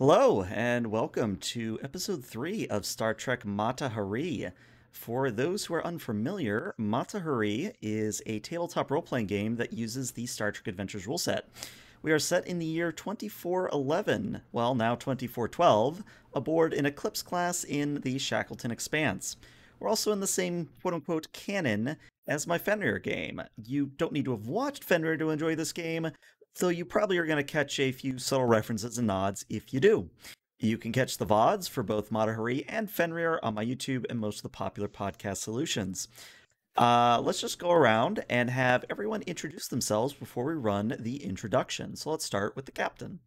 Hello, and welcome to Episode 3 of Star Trek Mata Hari. For those who are unfamiliar, Mata Hari is a tabletop role-playing game that uses the Star Trek Adventures rule set. We are set in the year 2411, well now 2412, aboard an Eclipse class in the Shackleton Expanse. We're also in the same quote-unquote canon as my Fenrir game. You don't need to have watched Fenrir to enjoy this game, though you probably are going to catch a few subtle references and nods if you do. You can catch the VODs for both Mata Hari and Fenrir on my YouTube and most of the popular podcast solutions. Let's just go around and have everyone introduce themselves before we run the introduction. So let's start with the captain.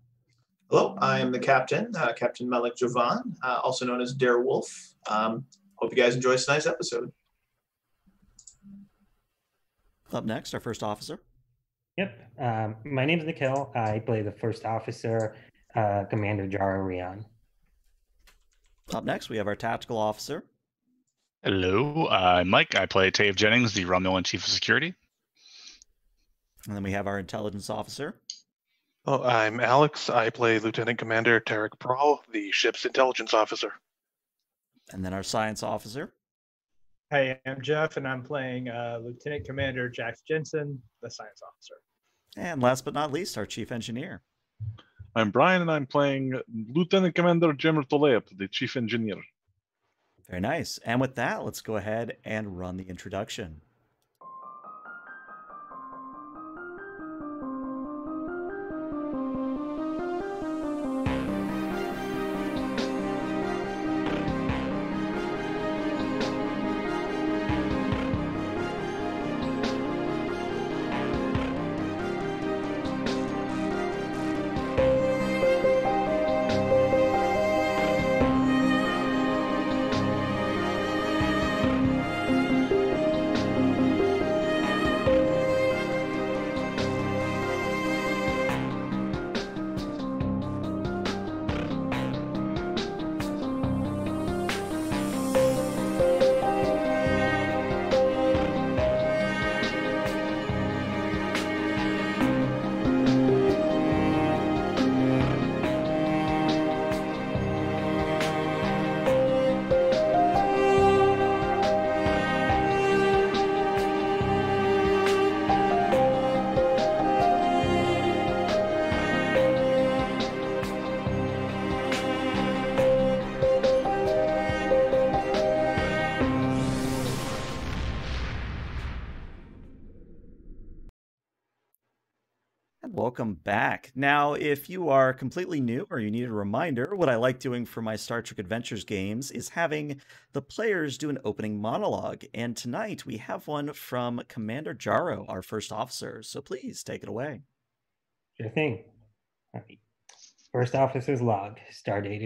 Hello, I am the captain, Captain Malik Jovan, also known as Darewolf. Hope you guys enjoy tonight's episode. Up next, our first officer. Yep. My name is Nikhil. I play the first officer, Commander Jaro Rion. Up next, we have our tactical officer. Hello, I'm Mike. I play Tave Jennings, the Romulan Chief of Security. And then we have our intelligence officer. Oh, I'm Alex. I play Lieutenant Commander Tarek Prahl, the ship's intelligence officer. And then our science officer. Hi, I'm Jeff, and I'm playing Lieutenant Commander Jack Jensen, the science officer. And last but not least, our chief engineer. I'm Brian, and I'm playing Lieutenant Commander Jim Tolup, the chief engineer. Very nice. And with that, let's go ahead and run the introduction. Welcome back. Now, if you are completely new or you need a reminder, what I like doing for my Star Trek Adventures games is having the players do an opening monologue. And tonight we have one from Commander Jaro, our first officer. So please take it away. Sure thing. All right. First officer's log, stardate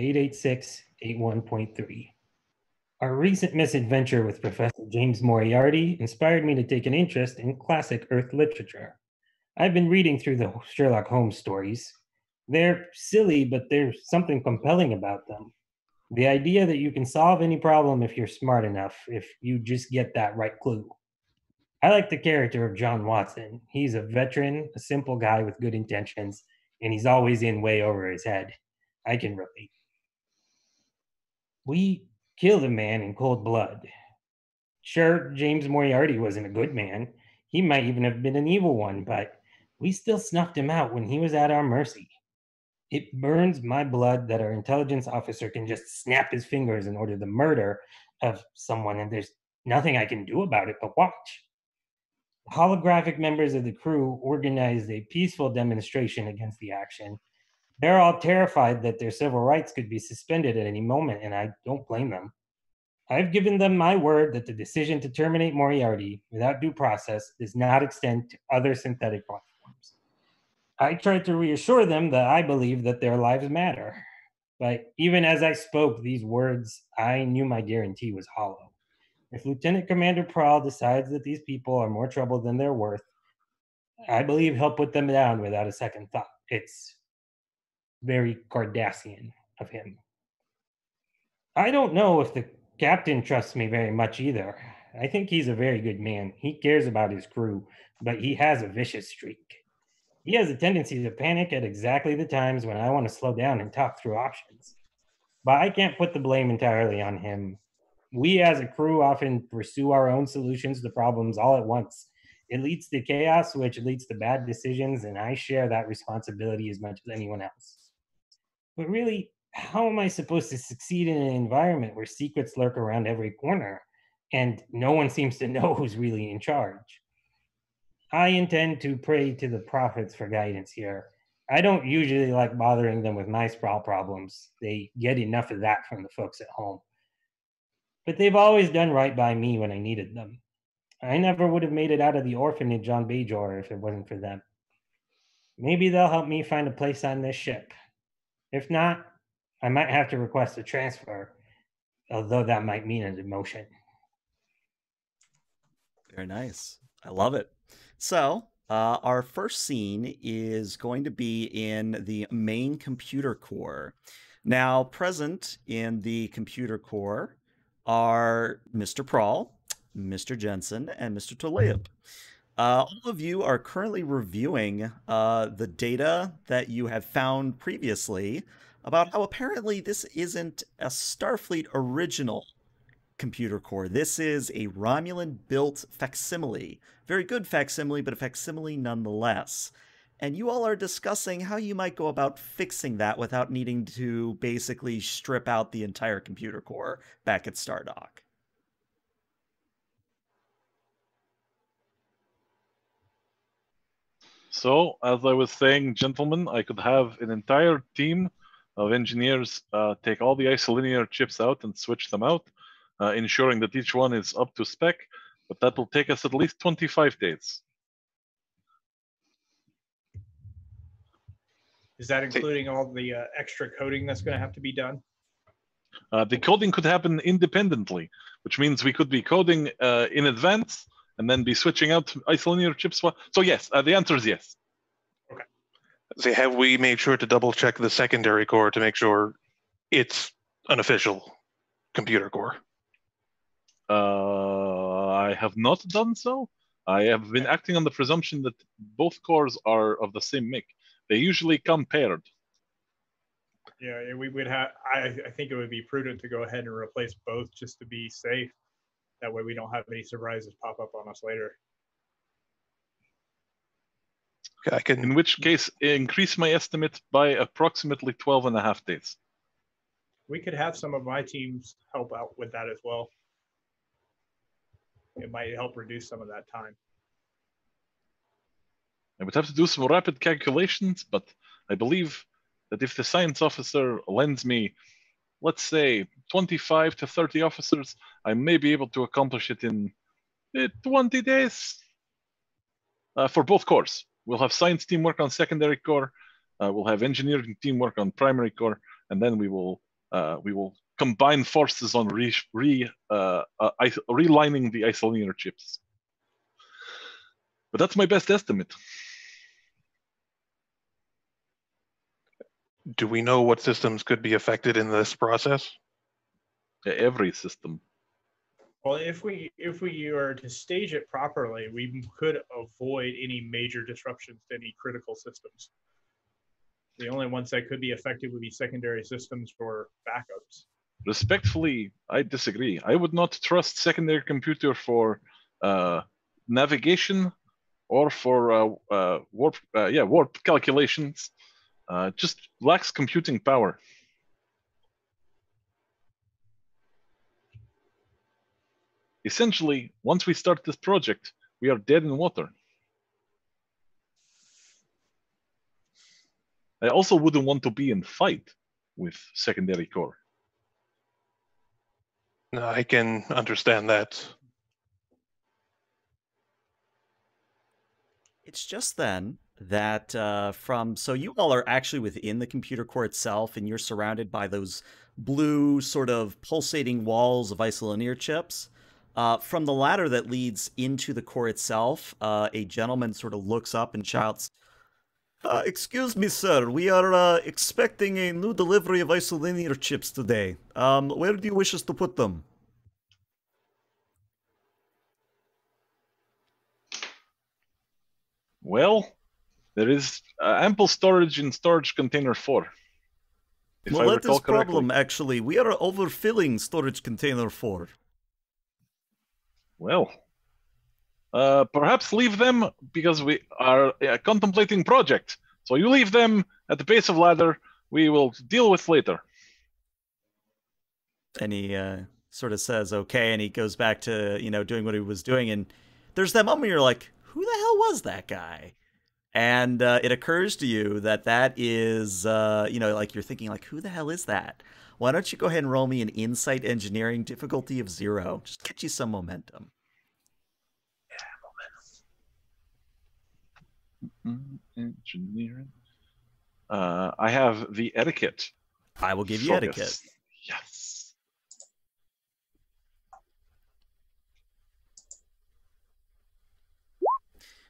886-81.3. Our recent misadventure with Professor James Moriarty inspired me to take an interest in classic Earth literature. I've been reading through the Sherlock Holmes stories. They're silly, but there's something compelling about them. The idea that you can solve any problem if you're smart enough, if you just get that right clue. I like the character of John Watson. He's a veteran, a simple guy with good intentions, and he's always in way over his head. I can relate. We killed a man in cold blood. Sure, James Moriarty wasn't a good man. He might even have been an evil one, but we still snuffed him out when he was at our mercy. It burns my blood that our intelligence officer can just snap his fingers and order the murder of someone, and there's nothing I can do about it but watch. Holographic members of the crew organized a peaceful demonstration against the action. They're all terrified that their civil rights could be suspended at any moment, and I don't blame them. I've given them my word that the decision to terminate Moriarty without due process does not extend to other synthetic platforms. I tried to reassure them that I believe that their lives matter. But even as I spoke these words, I knew my guarantee was hollow. If Lieutenant Commander Prahl decides that these people are more trouble than they're worth, I believe he'll put them down without a second thought. It's very Cardassian of him. I don't know if the Captain trusts me very much either. I think he's a very good man. He cares about his crew, but he has a vicious streak. He has a tendency to panic at exactly the times when I want to slow down and talk through options. But I can't put the blame entirely on him. We as a crew often pursue our own solutions to problems all at once. It leads to chaos, which leads to bad decisions, and I share that responsibility as much as anyone else. But really, how am I supposed to succeed in an environment where secrets lurk around every corner and no one seems to know who's really in charge? I intend to pray to the prophets for guidance here. I don't usually like bothering them with my sprawl problems. They get enough of that from the folks at home. But they've always done right by me when I needed them. I never would have made it out of the orphanage on Bajor if it wasn't for them. Maybe they'll help me find a place on this ship. If not, I might have to request a transfer, although that might mean a demotion. Very nice. I love it. So our first scene is going to be in the main computer core. Now present in the computer core are Mr. Prahl, Mr. Jensen, and Mr. Tolup. All of you are currently reviewing the data that you have found previously about how apparently this isn't a Starfleet original computer core. This is a Romulan-built facsimile. Very good facsimile, but a facsimile nonetheless. And you all are discussing how you might go about fixing that without needing to basically strip out the entire computer core back at Stardock. So, as I was saying, gentlemen, I could have an entire team of engineers take all the isolinear chips out and switch them out, ensuring that each one is up to spec, but that will take us at least 25 days. Is that including all the extra coding that's going to have to be done? The coding could happen independently, which means we could be coding in advance and then be switching out isolinear chips. So yes, the answer is yes. Okay. So have we made sure to double check the secondary core to make sure it's an official computer core? I have not done so. I have been acting on the presumption that both cores are of the same make. They usually come paired. Yeah, we would have. I think it would be prudent to go ahead and replace both just to be safe. That way we don't have any surprises pop up on us later. Okay, I can... In which case, increase my estimate by approximately 12 and a half days. We could have some of my teams help out with that as well. It might help reduce some of that time. I would have to do some rapid calculations, but I believe that if the science officer lends me, let's say, 25 to 30 officers, I may be able to accomplish it in 20 days for both cores. We'll have science team work on secondary core, we'll have engineering team work on primary core, and then we will combine forces on relining the isolinear chips. But that's my best estimate. Do we know what systems could be affected in this process? Every system. Well, if we are to stage it properly, we could avoid any major disruptions to any critical systems. The only ones that could be affected would be secondary systems or backups. Respectfully, I disagree. I would not trust secondary computer for navigation or for warp calculations. Just lacks computing power. Essentially, once we start this project, we are dead in water. I also wouldn't want to be in fight with secondary core. No, I can understand that. It's just then that so you all are actually within the computer core itself, and you're surrounded by those blue sort of pulsating walls of isolinear chips. From the ladder that leads into the core itself, a gentleman sort of looks up and shouts, "Excuse me, sir, we are expecting a new delivery of isolinear chips today. Where do you wish us to put them?" Well, There is ample storage in storage container 4. Well, that is problem, actually. We are overfilling storage container 4. Well, perhaps leave them, because we are contemplating project. So you leave them at the base of ladder. We will deal with later. And he sort of says, okay, and he goes back to, you know, doing what he was doing. And there's that moment where you're like, who the hell was that guy? And it occurs to you that that is, you know, like you're thinking, like, who the hell is that? Why don't you go ahead and roll me an insight engineering difficulty of 0? Just get you some momentum. Yeah, momentum. Engineering. I have the etiquette. I will give you etiquette. Yes.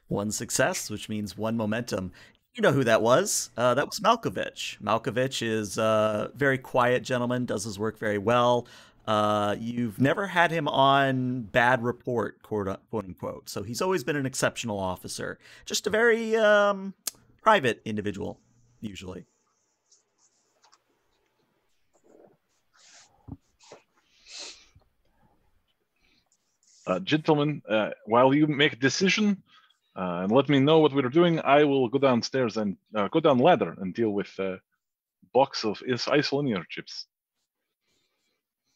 One success, which means one momentum. You know who that was. That was Malkovich. Malkovich is a very quiet gentleman, does his work very well. You've never had him on bad report, quote unquote. So he's always been an exceptional officer. Just a very private individual, usually. Gentlemen, while you make a decision and let me know what we're doing, I will go downstairs and go down ladder and deal with a box of isolinear chips.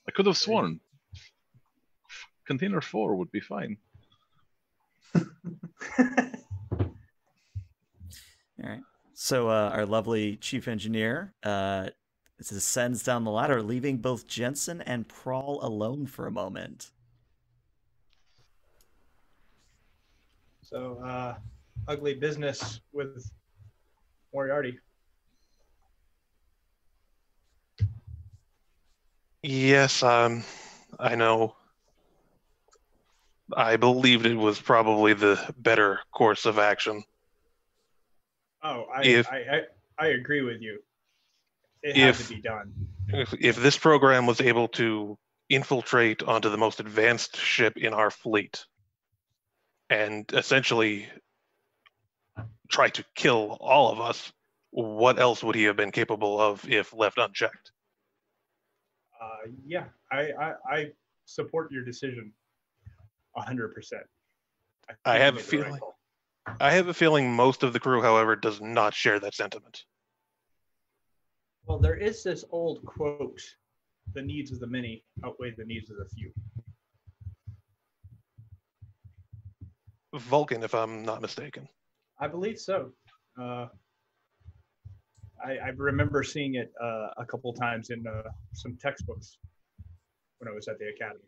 I could have sworn container 4 would be fine. All right. So our lovely chief engineer descends down the ladder, leaving both Jensen and Prahl alone for a moment. So ugly business with Moriarty. Yes, I know. I believed it was probably the better course of action. Oh, I agree with you. It had to be done. If this program was able to infiltrate onto the most advanced ship in our fleet and essentially try to kill all of us, what else would he have been capable of if left unchecked? Yeah, I support your decision 100%. I have a feeling. I have a feeling most of the crew, however, does not share that sentiment. Well, there is this old quote, the needs of the many outweigh the needs of the few. Vulcan, if I'm not mistaken. I believe so. I remember seeing it a couple times in some textbooks when I was at the academy.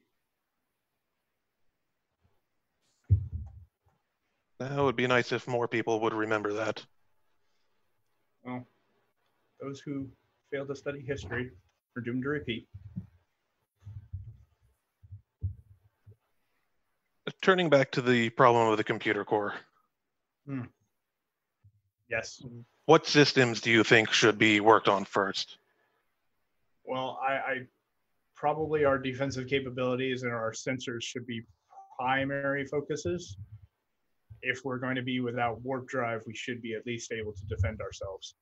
That would be nice if more people would remember that. Well, those who fail to study history are doomed to repeat. Turning back to the problem of the computer core. Hmm. Yes. What systems do you think should be worked on first? Well, I probably our defensive capabilities and our sensors should be primary focuses. If we're going to be without warp drive, we should be at least able to defend ourselves.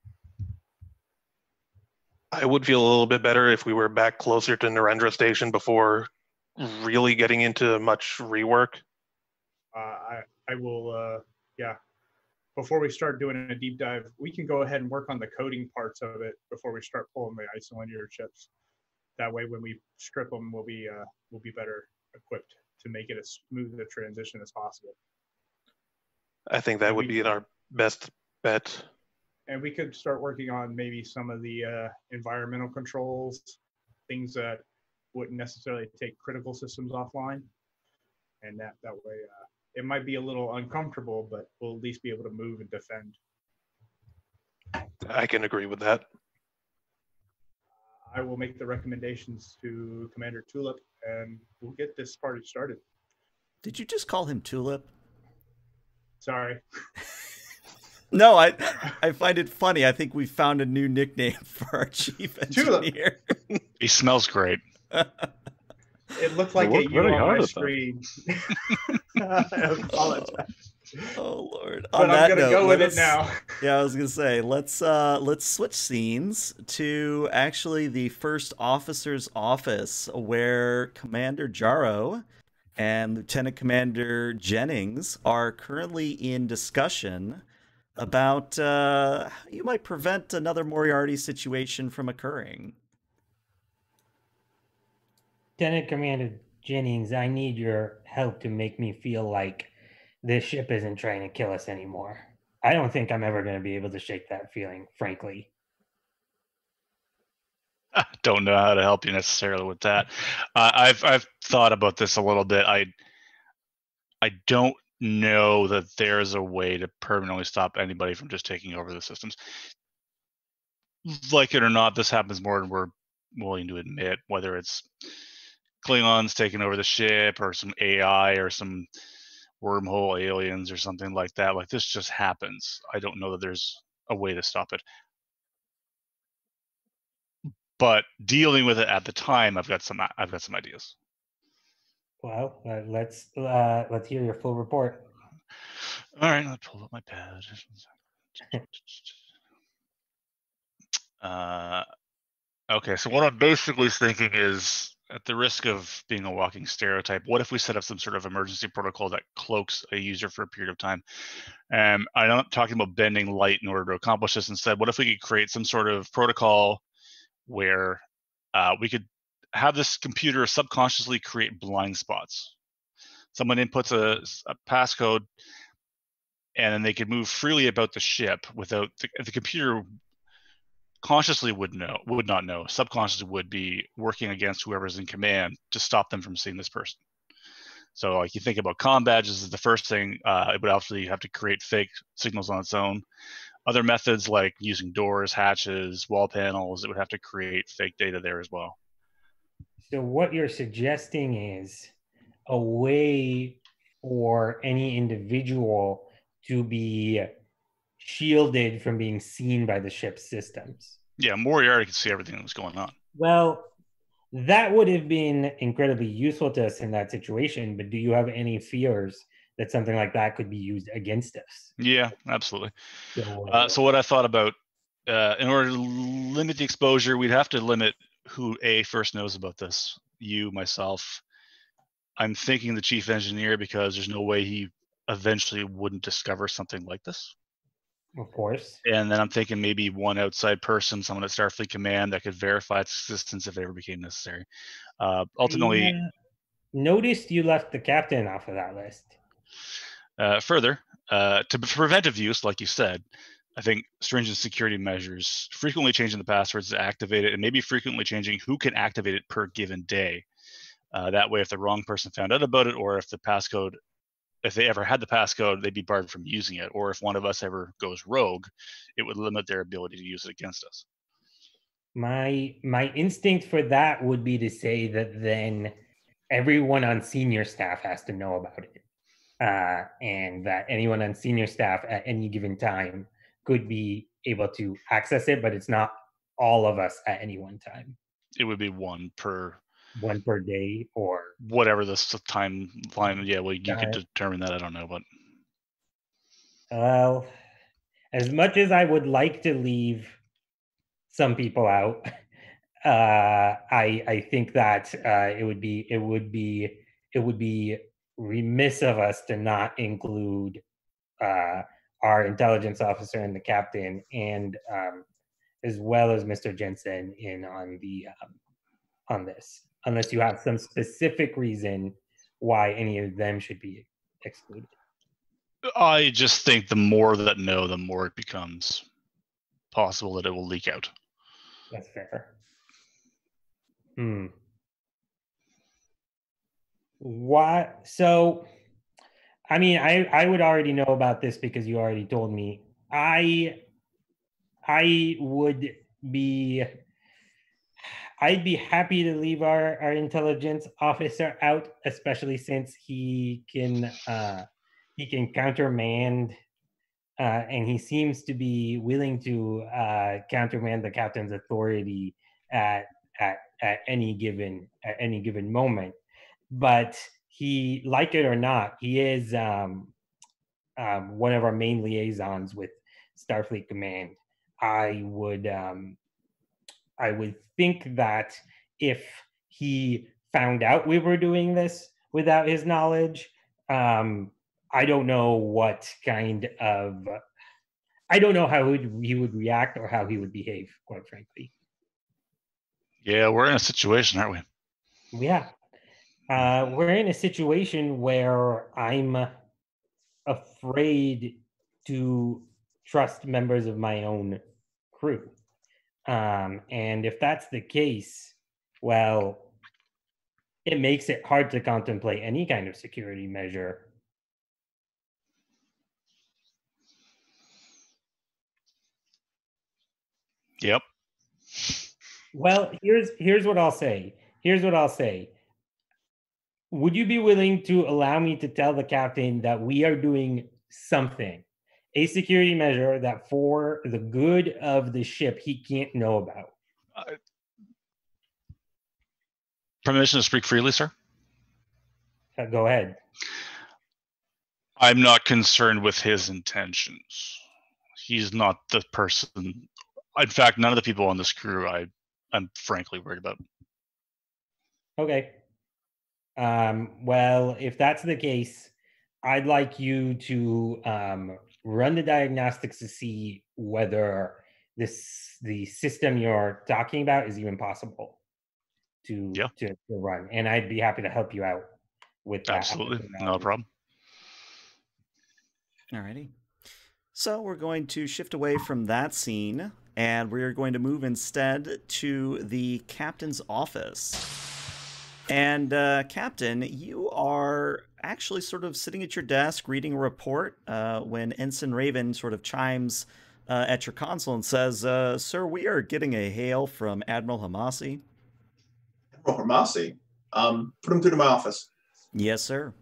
I would feel a little bit better if we were back closer to Narendra Station before really getting into much rework. I will, yeah. Before we start doing a deep dive, we can go ahead and work on the coding parts of it before we start pulling the isolinear chips. That way, when we strip them, we'll be better equipped to make it as smooth a transition as possible. I think that would be our best bet. And we could start working on maybe some of the environmental controls, things that wouldn't necessarily take critical systems offline. And that way, it might be a little uncomfortable, but we'll at least be able to move and defend. I can agree with that. I will make the recommendations to Commander Tolup, and we'll get this party started. Did you just call him Tulip? Sorry. No, I find it funny. I think we found a new nickname for our chief engineer. He smells great. It looked like a U on my screen. I apologize. Oh Lord! But I'm gonna go with it now. Yeah, I was gonna say let's switch scenes to actually the first officer's office, where Commander Jaro and Lieutenant Commander Jennings are currently in discussion about how you might prevent another Moriarty situation from occurring. Lieutenant Commander Jennings, I need your help to make me feel like this ship isn't trying to kill us anymore. I don't think I'm ever going to be able to shake that feeling, frankly. I don't know how to help you necessarily with that. I've thought about this a little bit. I don't know that there's a way to permanently stop anybody from just taking over the systems. Like it or not, this happens more than we're willing to admit, whether it's Klingons taking over the ship or some AI or some wormhole aliens or something like that. Like, this just happens. I don't know that there's a way to stop it. But dealing with it at the time, I've got some ideas. Well, let's hear your full report. All right, I'll pull up my pad. Okay, so what I'm basically thinking is, at the risk of being a walking stereotype, what if we set up some sort of emergency protocol that cloaks a user for a period of time? I'm not talking about bending light in order to accomplish this. Instead, what if we could create some sort of protocol where we could have this computer subconsciously create blind spots? Someone inputs a passcode, and then they could move freely about the ship without the computer consciously would not know, subconsciously would be working against whoever's in command to stop them from seeing this person. So like, you think about comm badges is the first thing. It would obviously have to create fake signals on its own. Other methods like using doors, hatches, wall panels, it would have to create fake data there as well. So what you're suggesting is a way for any individual to be shielded from being seen by the ship's systems. Yeah, Moriarty could see everything that was going on. Well, that would have been incredibly useful to us in that situation, but do you have any fears that something like that could be used against us? Yeah, absolutely. So what I thought about, in order to limit the exposure, we'd have to limit who first knows about this. You, myself. I'm thinking the chief engineer, because there's no way he eventually wouldn't discover something like this. Of course. And then I'm thinking maybe one outside person, someone at Starfleet Command, that could verify its existence if it ever became necessary. Ultimately... I noticed you left the captain off of that list. Further, to preventive use, like you said, I think stringent security measures, frequently changing the passwords to activate it, and maybe frequently changing who can activate it per given day. That way, if the wrong person found out about it, or if the passcode... if they ever had the passcode, they'd be barred from using it. Or if one of us ever goes rogue, it would limit their ability to use it against us. My instinct for that would be to say that then everyone on senior staff has to know about it. And that anyone on senior staff at any given time could be able to access it, but it's not all of us at any one time. It would be one per day or whatever this timeline. Yeah, well, you could determine that. I don't know, but well, as much as I would like to leave some people out, I think that it would be remiss of us to not include our intelligence officer and the captain, and as well as Mr. Jensen in on this. Unless you have some specific reason why any of them should be excluded. I just think the more that know, the more it becomes possible that it will leak out. That's fair. Why? So, I mean, I would already know about this because you already told me. I would be... I'd be happy to leave our intelligence officer out, especially since he can countermand, and he seems to be willing to countermand the captain's authority at any given moment. But he, like it or not, he is one of our main liaisons with Starfleet Command, I would think that if he found out we were doing this without his knowledge, I don't know what kind of, I don't know how he would react or how he would behave, quite frankly. Yeah, we're in a situation, aren't we? Yeah. We're in a situation where I'm afraid to trust members of my own crew. And if that's the case, well, it makes it hard to contemplate any kind of security measure. Yep. Well, here's what I'll say. Would you be willing to allow me to tell the captain that we are doing something, a security measure that for the good of the ship he can't know about? Permission to speak freely, sir? Go ahead. I'm not concerned with his intentions. He's not the person. In fact, none of the people on this crew I'm frankly worried about. Okay. Well, if that's the case, I'd like you to run the diagnostics to see whether the system you're talking about is even possible to run. And I'd be happy to help you out with that. Absolutely, no problem. Alrighty. So we're going to shift away from that scene, and we're going to move instead to the captain's office. And Captain, you are actually sort of sitting at your desk reading a report when Ensign Raven sort of chimes at your console and says, sir, we are getting a hail from Admiral Hamasi. Admiral Hamasi? Put him through to my office. Yes, sir.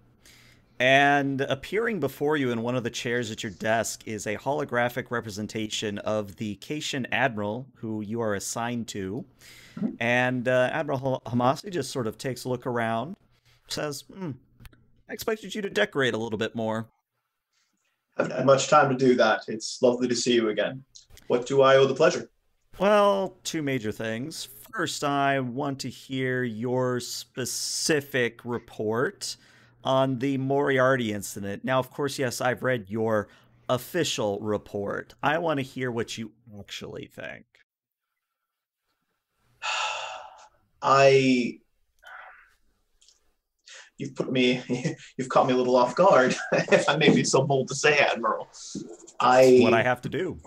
And appearing before you in one of the chairs at your desk is a holographic representation of the Cation Admiral, who you are assigned to. And Admiral Hamasi just sort of takes a look around, says, I expected you to decorate a little bit more. I haven't had much time to do that. It's lovely to see you again. What do I owe the pleasure? Well, two major things. First, I want to hear your specific report on the Moriarty incident. Now, of course, yes, I've read your official report. I want to hear what you actually think. You've caught me a little off guard, if I may be so bold to say, Admiral. That's what I have to do.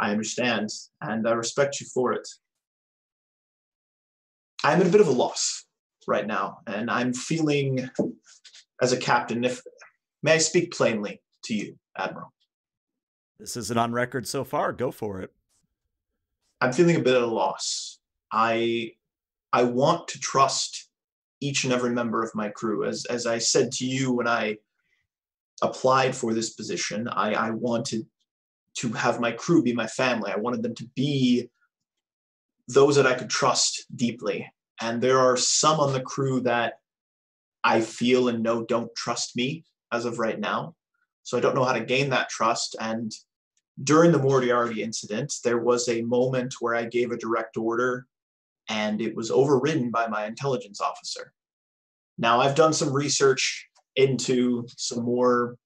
I understand, and I respect you for it. I'm at a bit of a loss right now, and I'm feeling, as a captain, may I speak plainly to you, Admiral? This isn't on record so far. Go for it. I'm feeling a bit at a loss. I want to trust each and every member of my crew. As I said to you when I applied for this position, I wanted to have my crew be my family. I wanted them to be those that I could trust deeply. And there are some on the crew that I feel and know don't trust me as of right now. So I don't know how to gain that trust. And during the Moriarty incident, there was a moment where I gave a direct order and it was overridden by my intelligence officer. Now, I've done some research into some more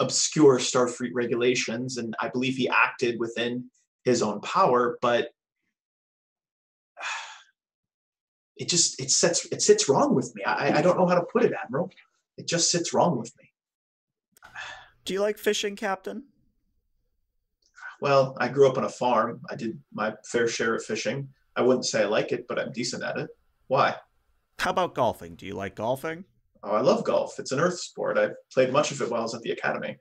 obscure Starfleet regulations, and I believe he acted within his own power, but it just, it sits wrong with me. I don't know how to put it, Admiral. It just sits wrong with me. Do you like fishing, Captain? Well, I grew up on a farm. I did my fair share of fishing. I wouldn't say I like it, but I'm decent at it. Why? How about golfing? Do you like golfing? Oh, I love golf. It's an earth sport. I played much of it while I was at the academy.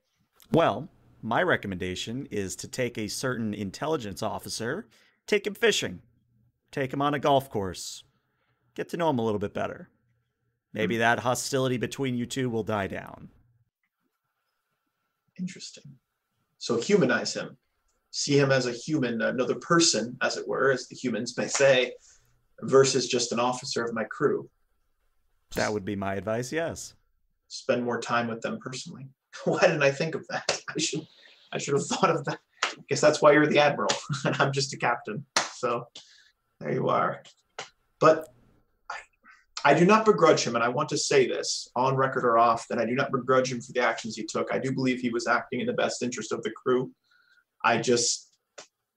Well, my recommendation is to take a certain intelligence officer, take him fishing, take him on a golf course, get to know him a little bit better. Maybe that hostility between you two will die down. Interesting. So humanize him. See him as a human, another person, as it were, as the humans may say, versus just an officer of my crew. That would be my advice, yes. Spend more time with them personally. Why didn't I think of that? I should have thought of that. I guess that's why you're the admiral and I'm just a captain. So there you are. But I do not begrudge him, and I want to say this on record or off, that I do not begrudge him for the actions he took. I do believe he was acting in the best interest of the crew. I just,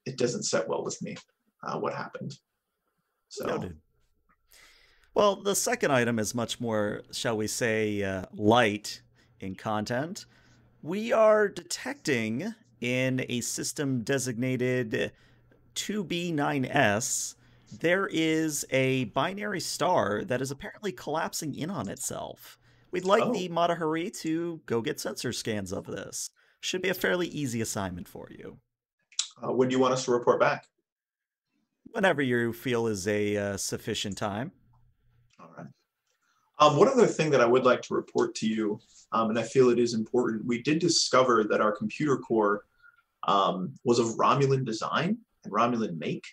it doesn't set well with me what happened. So. Noted. Well, the second item is much more, shall we say, light in content. We are detecting in a system designated 2B9S, there is a binary star that is apparently collapsing in on itself. We'd like the Mata Hari to go get sensor scans of this. Should be a fairly easy assignment for you. When do you want us to report back? Whenever you feel is a sufficient time. All right. One other thing that I would like to report to you, and I feel it is important, we did discover that our computer core was of Romulan design and Romulan make.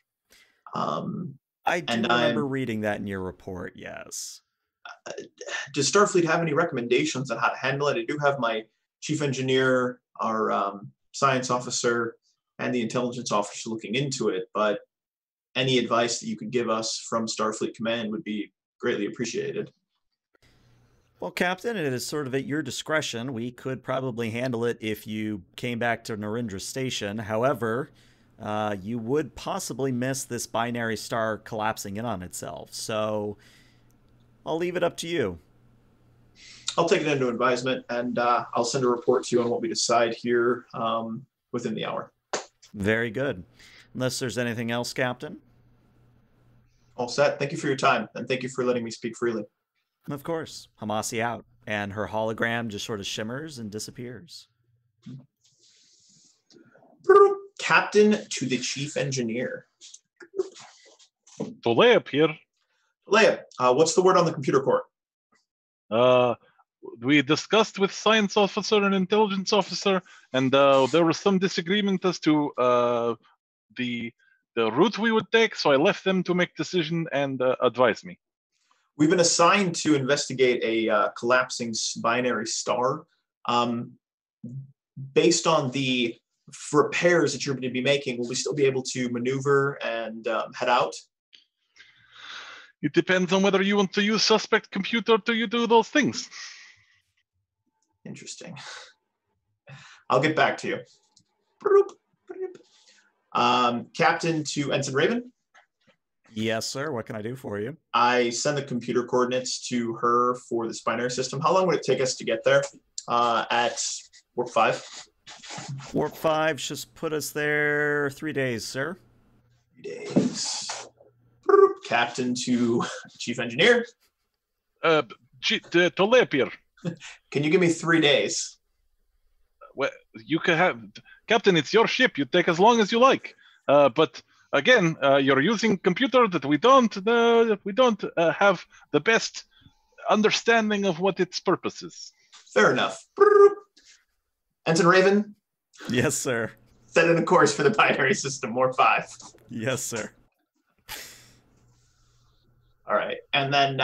I remember reading that in your report, yes. Does Starfleet have any recommendations on how to handle it? I do have my chief engineer, our science officer, and the intelligence officer looking into it, but any advice that you could give us from Starfleet Command would be greatly appreciated. Well, Captain, it is sort of at your discretion. We could probably handle it if you came back to Narendra Station. However, you would possibly miss this binary star collapsing in on itself. So I'll leave it up to you. I'll take it into advisement, and I'll send a report to you on what we decide here within the hour. Very good. Unless there's anything else, Captain. All set. Thank you for your time, and thank you for letting me speak freely. Of course. Hamasi out, and her hologram just sort of shimmers and disappears. Captain to the chief engineer. Tolea, Pierre. Tolea, what's the word on the computer core? We discussed with science officer and intelligence officer, and there was some disagreement as to the route we would take, so I left them to make decision and advise me. We've been assigned to investigate a collapsing binary star. Based on the repairs that you're going to be making, will we still be able to maneuver and head out? It depends on whether you want to use suspect computer to do those things. Interesting. I'll get back to you. Captain to Ensign Raven. Yes, sir. What can I do for you? I send the computer coordinates to her for this binary system. How long would it take us to get there at warp 5? Warp 5 just put us there 3 days, sir. 3 days. Captain to chief engineer. Tolepir. Can you give me 3 days? Well, you can have... Captain, it's your ship. You take as long as you like. But... Again, you're using computer that we don't have the best understanding of what its purpose is. Fair enough. Ensign Raven? Yes, sir. Set in a course for the binary system, warp 5. Yes, sir. All right. And then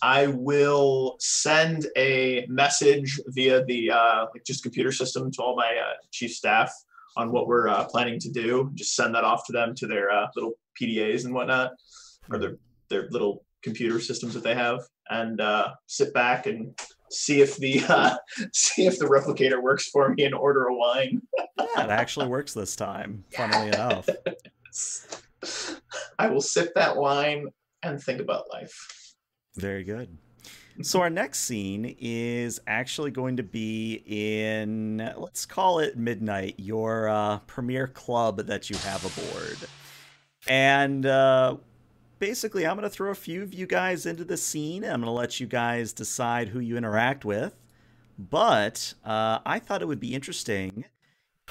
I will send a message via the just computer system to all my chief staff on what we're planning to do, just send that off to them, to their little PDAs and whatnot, or their little computer systems that they have, and sit back and see if the replicator works for me and order a wine. Yeah, it actually works this time, funnily enough. I will sip that wine and think about life. Very good. So our next scene is actually going to be in, let's call it midnight, your premier club that you have aboard. And basically, I'm going to throw a few of you guys into the scene. I'm going to let you guys decide who you interact with. But I thought it would be interesting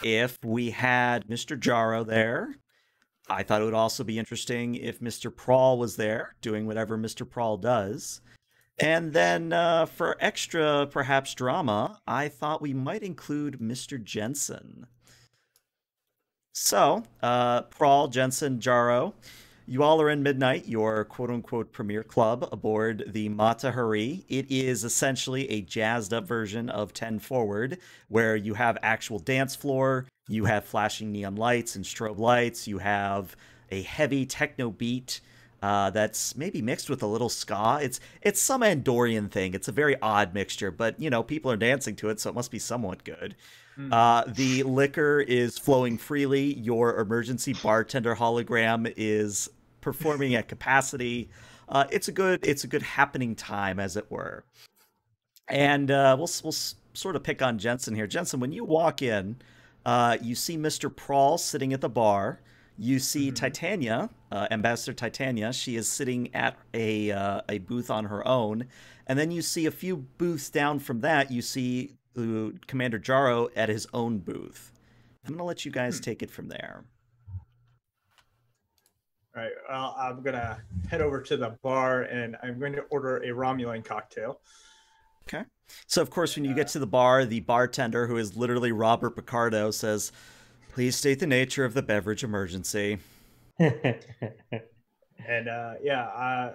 if we had Mr. Jaro there. I thought it would also be interesting if Mr. Prahl was there, doing whatever Mr. Prahl does. And then for extra, perhaps, drama, I thought we might include Mr. Jensen. So, Prahl, Jensen, Jaro, You all are in Midnight, your quote-unquote premier club aboard the Mata Hari. It is essentially a jazzed-up version of 10 Forward, where you have actual dance floor, you have flashing neon lights and strobe lights, you have a heavy techno beat that's maybe mixed with a little ska. It's some Andorian thing. It's a very odd mixture, but, you know, people are dancing to it, so it must be somewhat good. The liquor is flowing freely. Your emergency bartender hologram is performing at capacity. It's a good happening time, as it were. And we'll sort of pick on Jensen here. Jensen, when you walk in, you see Mr. Prahl sitting at the bar. You see Titania, Ambassador Titania. She is sitting at a booth on her own. And then you see a few booths down from that. You see Commander Jaro at his own booth. I'm going to let you guys take it from there. All right. Well, I'm going to head over to the bar, and I'm going to order a Romulan cocktail. Okay. So, of course, when you get to the bar, the bartender, who is literally Robert Picardo, says, "Please state the nature of the beverage emergency." And, yeah, I'm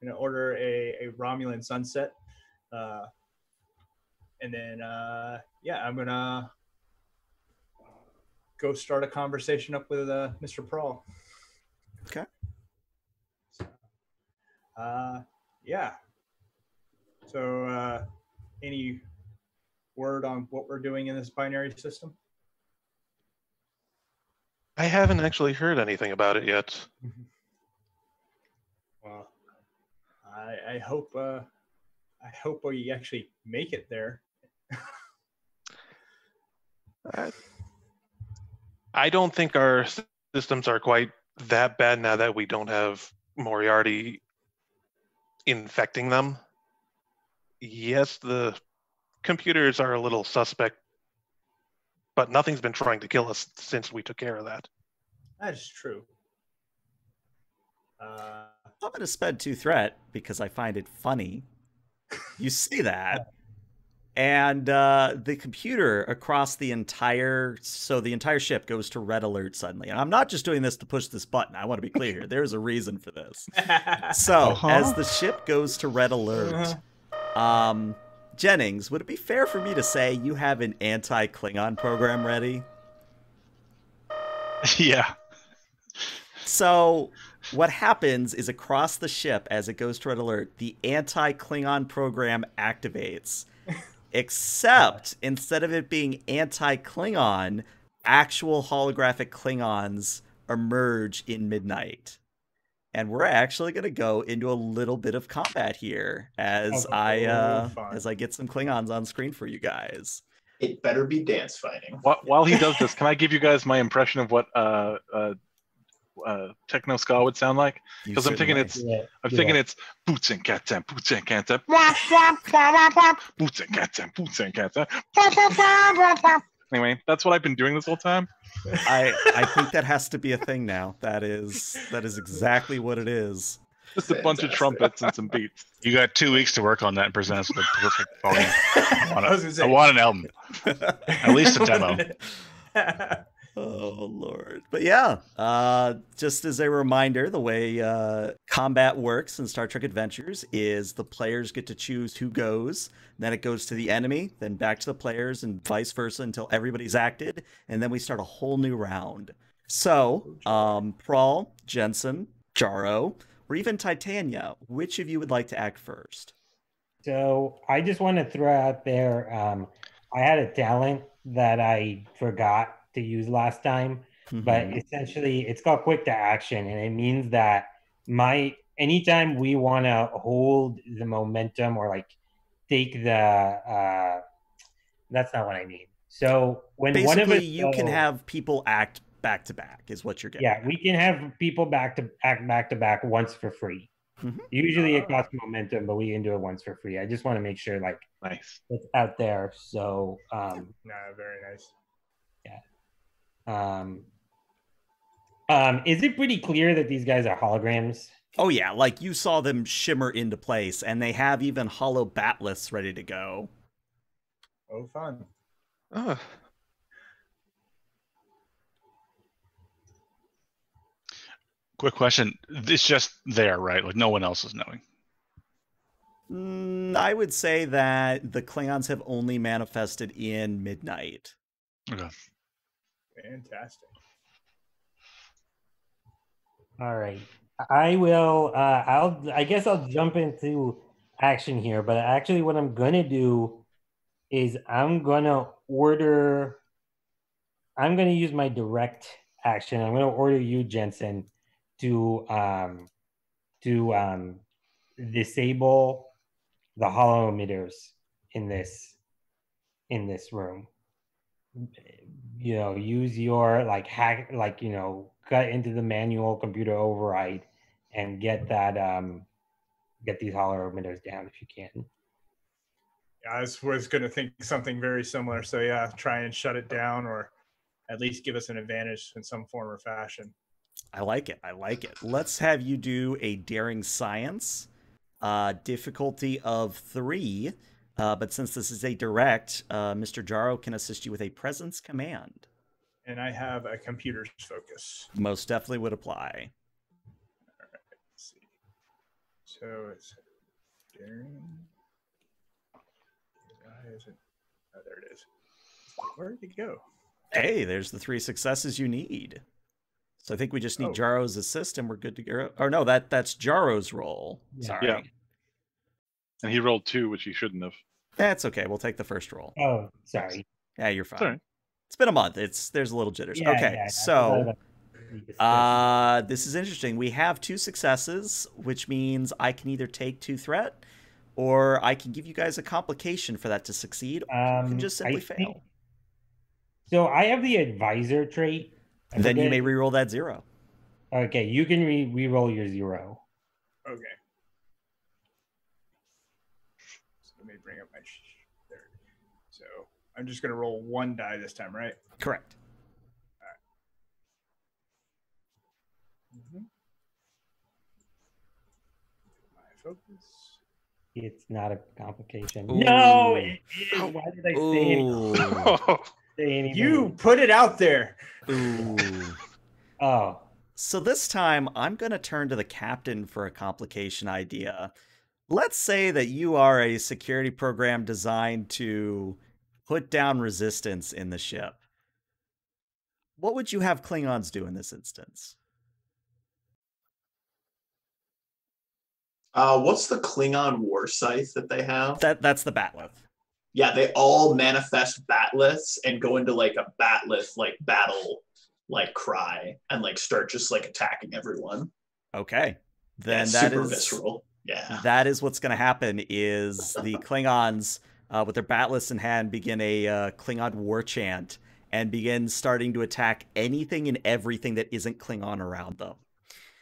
going to order a Romulan sunset. And then, yeah, I'm going to go start a conversation up with Mr. Prahl. Okay. So, yeah. So any word on what we're doing in this binary system? I haven't actually heard anything about it yet. Well, I hope we actually make it there. I don't think our systems are quite that bad now that we don't have Moriarty infecting them. Yes, the computers are a little suspect, but nothing's been trying to kill us since we took care of that. That is true. I'm going to spend 2 threat because I find it funny. You see that. And the computer across the entire, so the entire ship goes to red alert suddenly. And I'm not just doing this to push this button. I want to be clear here. There's a reason for this. So as the ship goes to red alert, Jennings, would it be fair for me to say you have an anti-Klingon program ready? Yeah. So what happens is across the ship, as it goes to red alert, the anti-Klingon program activates. Except instead of it being anti-Klingon, actual holographic Klingons emerge in Midnight. And we're actually going to go into a little bit of combat here as I get some Klingons on screen for you guys. It better be dance fighting. While he does this, can I give you guys my impression of what techno ska would sound like? Because I'm thinking it's I'm thinking it's boots and cat and boots and cat and boots and cat and boots and cat. Anyway, that's what I've been doing this whole time. I think that has to be a thing now. That is exactly what it is. Just a bunch of trumpets and some beats. You got 2 weeks to work on that and present us with a perfect volume. I want an album. At least a demo. Oh, Lord. But yeah, just as a reminder, the way combat works in Star Trek Adventures is the players get to choose who goes, then it goes to the enemy, then back to the players, and vice versa until everybody's acted, and then we start a whole new round. So, Prahl, Jensen, Jaro, or even Titania, which of you would like to act first? So, I just want to throw out there, I had a talent that I forgot to use last time, but essentially it's called quick to action, and it means that anytime we want to hold the momentum or like take the that's not what I mean. So when basically one of us can have people act back to back is what you're getting. Yeah, we can have people back to back once for free. Usually it costs momentum, but we can do it once for free. I just want to make sure like it's out there. So no, very nice. Yeah. Is it pretty clear that these guys are holograms? Oh yeah, like you saw them shimmer into place, and they have even hollow Bat'leths ready to go. Oh, fun. Oh. Quick question. It's just there, right? Like no one else is knowing. I would say that the Klingons have only manifested in Midnight. Okay. Fantastic. All right. I will, I guess I'll jump into action here, but actually what I'm going to do is I'm going to order, I'm going to use my direct action. I'm going to order you, Jensen, to disable the holo emitters in this room. You know, use your cut into the manual computer override and get that get these holo emitters down if you can. Yeah, I was going to think something very similar. So yeah, try and shut it down, or at least give us an advantage in some form or fashion. I like it. I like it. Let's have you do a daring science. Difficulty of 3, but since this is a direct, Mr. Jaro can assist you with a presence command. And I have a computer's focus. Most definitely would apply. All right, let's see. So it's daring. Why is it? Oh, there it is. Where did it go? Hey, there's the 3 successes you need. So I think we just need Jaro's assist and we're good to go. Or no, that's Jaro's roll. Yeah. Sorry. Yeah. And he rolled 2, which he shouldn't have. That's okay. We'll take the first roll. Oh, sorry. Yeah, you're fine. Sorry. It's been a month. There's a little jitters. Yeah, okay. Yeah, so this is interesting. We have 2 successes, which means I can either take 2 threat or I can give you guys a complication for that to succeed. Or you can just simply fail. So I have the advisor trait. And then you may reroll that 0. Okay, you can reroll your 0. Okay. So let me bring up my there. So I'm just going to roll 1 die this time, right? Correct. All right. My focus. It's not a complication. Ooh. No, it is. Why did I say it? Anybody. You put it out there. Ooh. Oh. So this time I'm going to turn to the captain for a complication idea. Let's say that you are a security program designed to put down resistance in the ship. What would you have Klingons do in this instance? What's the Klingon war scythe that they have? That's the Bat'leth. Yeah, they all manifest Bat'leths and go into like a Bat'leth like battle, like cry, and like start just like attacking everyone. Okay, then yeah, that super is visceral. Yeah, that is what's going to happen. Is the Klingons with their Bat'leths in hand begin a Klingon war chant and begin starting to attack anything and everything that isn't Klingon around them.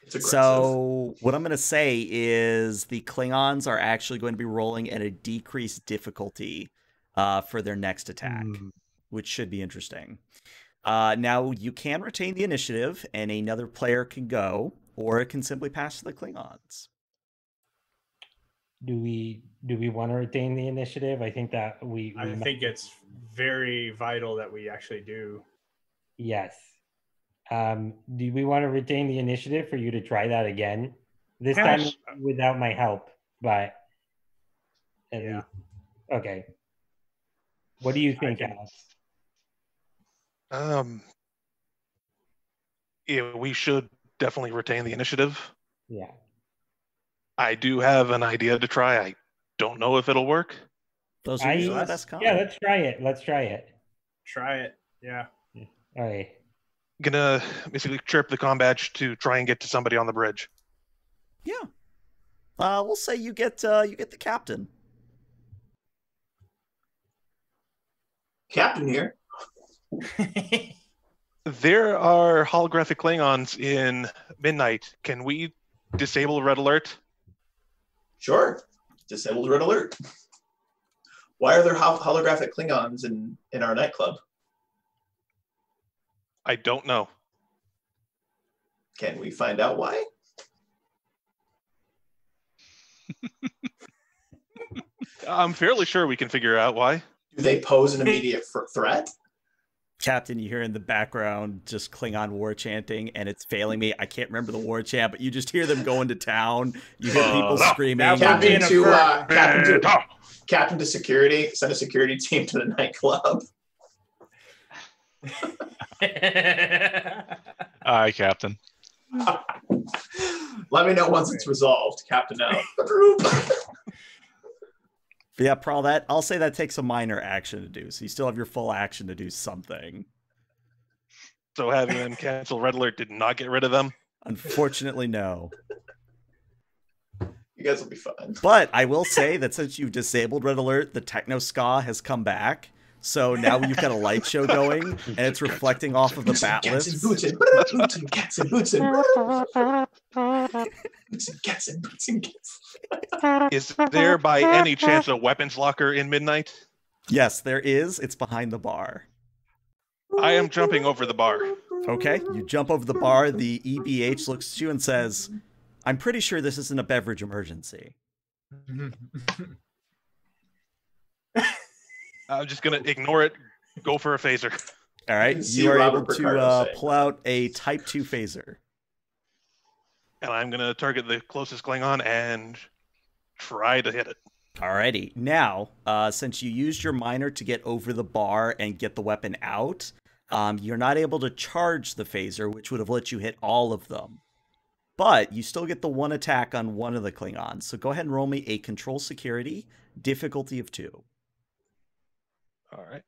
So what I'm going to say is the Klingons are actually going to be rolling at a decreased difficulty for their next attack, which should be interesting. Now, you can retain the initiative, and another player can go, or it can simply pass to the Klingons. Do we want to retain the initiative? I think that I think it's very vital that we actually do. Yes. Do we want to retain the initiative for you to try that again? This time without my help, but at least. Okay. What do you think, Alex? Yeah, we should definitely retain the initiative. Yeah. I do have an idea to try. I don't know if it'll work. Those are the best comments. Yeah, let's try it. Let's try it. Try it. Yeah. All right. Gonna basically chirp the comm badge to try and get to somebody on the bridge. Yeah, we'll say you get the captain. Captain here. There are holographic Klingons in Midnight. Can we disable red alert? Sure, disable red alert. Why are there holographic Klingons in our nightclub? I don't know. Can we find out why? I'm fairly sure we can figure out why. Do they pose an immediate threat? Captain, you hear in the background just Klingon war chanting, and it's failing me. I can't remember the war chant, but you just hear them going to town. You hear people screaming. Captain to security. Send a security team to the nightclub. Aye, Captain. Let me know once it's resolved, Captain out. Yeah, Prahl, that I'll say that takes a minor action to do, so you still have your full action to do something. So having them cancel Red Alert did not get rid of them? Unfortunately, no. You guys will be fine. But I will say that since you've disabled Red Alert, the Techno Ska has come back. So now you've got a light show going, and it's reflecting off of the Bat'leth. Is there by any chance a weapons locker in Midnight? Yes, there is. It's behind the bar. I am jumping over the bar. Okay, you jump over the bar. The EBH looks at you and says, I'm pretty sure this isn't a beverage emergency. I'm just going to ignore it, go for a phaser. All right, you are able to pull out a Type 2 phaser. And I'm going to target the closest Klingon and try to hit it. All righty. Now, since you used your minor to get over the bar and get the weapon out, you're not able to charge the phaser, which would have let you hit all of them. But you still get the one attack on one of the Klingons. So go ahead and roll me a control security, difficulty of 2. All right.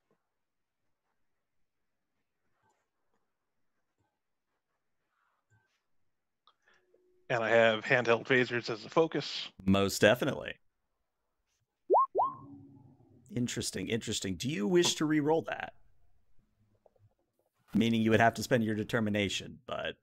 And I have handheld phasers as a focus. Most definitely. Interesting, interesting. Do you wish to re-roll that? Meaning you would have to spend your determination, but...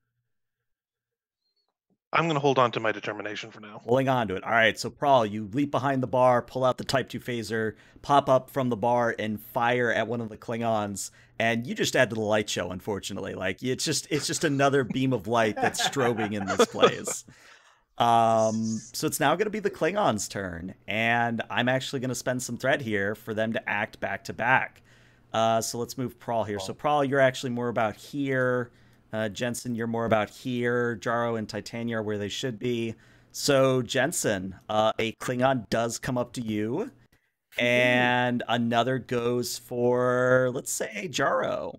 I'm going to hold on to my determination for now. Holding on to it. All right, so Prahl, you leap behind the bar, pull out the Type 2 phaser, pop up from the bar, and fire at one of the Klingons. And you just add to the light show, unfortunately. Like, it's just another beam of light that's strobing in this place. So it's now going to be the Klingons' turn. And I'm actually going to spend some threat here for them to act back-to-back. So let's move Prahl here. So Prahl, you're actually more about here. Jensen, you're more about here. Jaro and Titania are where they should be. So, Jensen, a Klingon does come up to you. And another goes for, let's say, Jaro.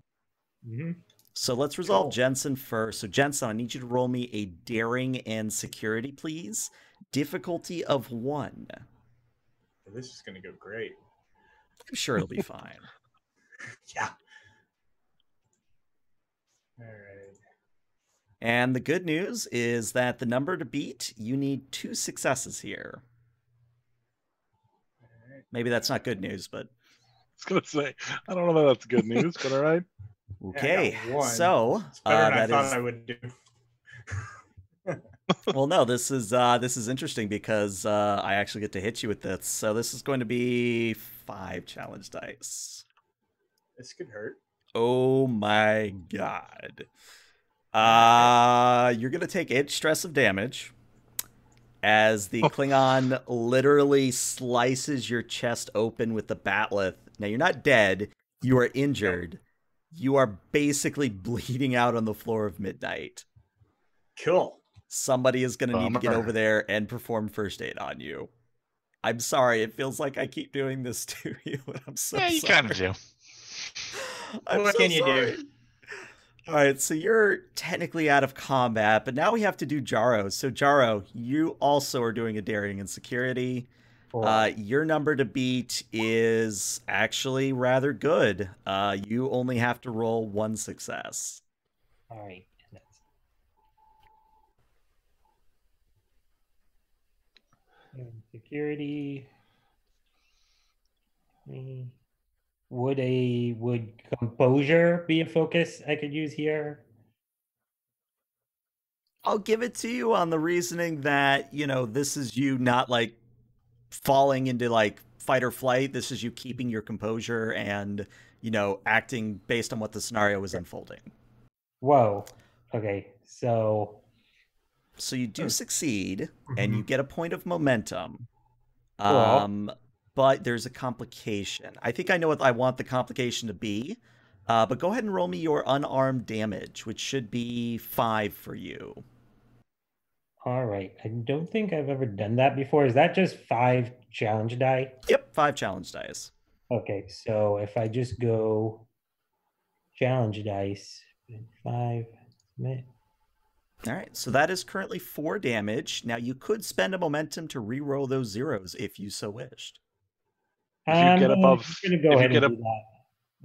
Mm-hmm. So, let's resolve Jensen first. So, Jensen, I need you to roll me a daring and security, please. Difficulty of 1. This is going to go great. I'm sure it'll be fine. Yeah. All right. And the good news is that the number to beat, you need 2 successes here. All right. Maybe that's not good news, but... I was going to say, I don't know that that's good news, but all right. Okay, yeah, so... It's better than I thought I would do. Well, no, this is interesting because I actually get to hit you with this. So this is going to be 5 challenge dice. This could hurt. Oh my god. You're going to take 8 stress of damage as the Klingon literally slices your chest open with the Bat'leth. Now, you're not dead. You are injured. You are basically bleeding out on the floor of Midnight. Cool. Somebody is going to need to get over there and perform first aid on you. I'm sorry. It feels like I keep doing this to you. I'm so sorry. Yeah, you kind of do. What can you do? All right, so you're technically out of combat, but now we have to do Jaro. So Jaro, you also are doing a daring and security. Your number to beat is actually rather good. You only have to roll 1 success. All right. Security. Would composure be a focus I could use here? I'll give it to you on the reasoning that, you know, this is you not like falling into like fight or flight. This is you keeping your composure and, you know, acting based on what the scenario was unfolding. Whoa. Okay. So you do succeed and you get a point of momentum. Cool. But there's a complication. I think I know what I want the complication to be. But go ahead and roll me your unarmed damage, which should be 5 for you. All right. I don't think I've ever done that before. Is that just 5 challenge die? Yep, 5 challenge dice. Okay, so if I just go challenge dice, 5. All right, so that is currently 4 damage. Now you could spend a momentum to re-roll those zeros if you so wished. If you get above, I'm gonna go ahead and do that,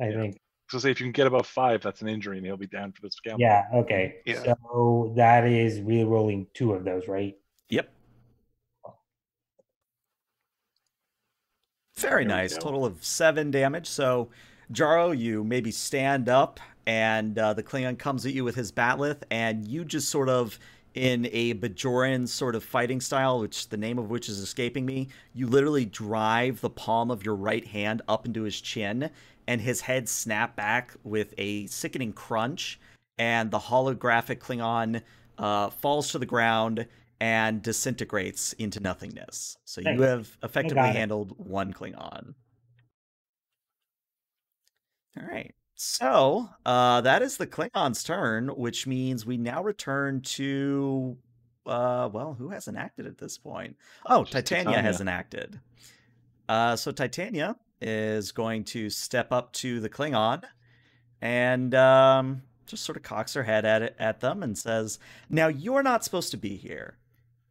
I think. So say if you can get above 5, that's an injury, and he'll be down for this game. Yeah. Okay. Yeah. So that is re-rolling 2 of those, right? Yep. Very nice. Total of 7 damage. So, Jaro, you maybe stand up, and the Klingon comes at you with his Bat'leth, and you just sort of, in a Bajoran sort of fighting style, which the name of which is escaping me, you literally drive the palm of your right hand up into his chin, and his head snapped back with a sickening crunch, and the holographic Klingon falls to the ground and disintegrates into nothingness. So you have effectively handled 1 Klingon. All right. So that is the Klingon's turn, which means we now return to, well, who hasn't acted at this point? Oh, Titania hasn't acted. So Titania is going to step up to the Klingon and just sort of cocks her head at them and says, "Now you're not supposed to be here."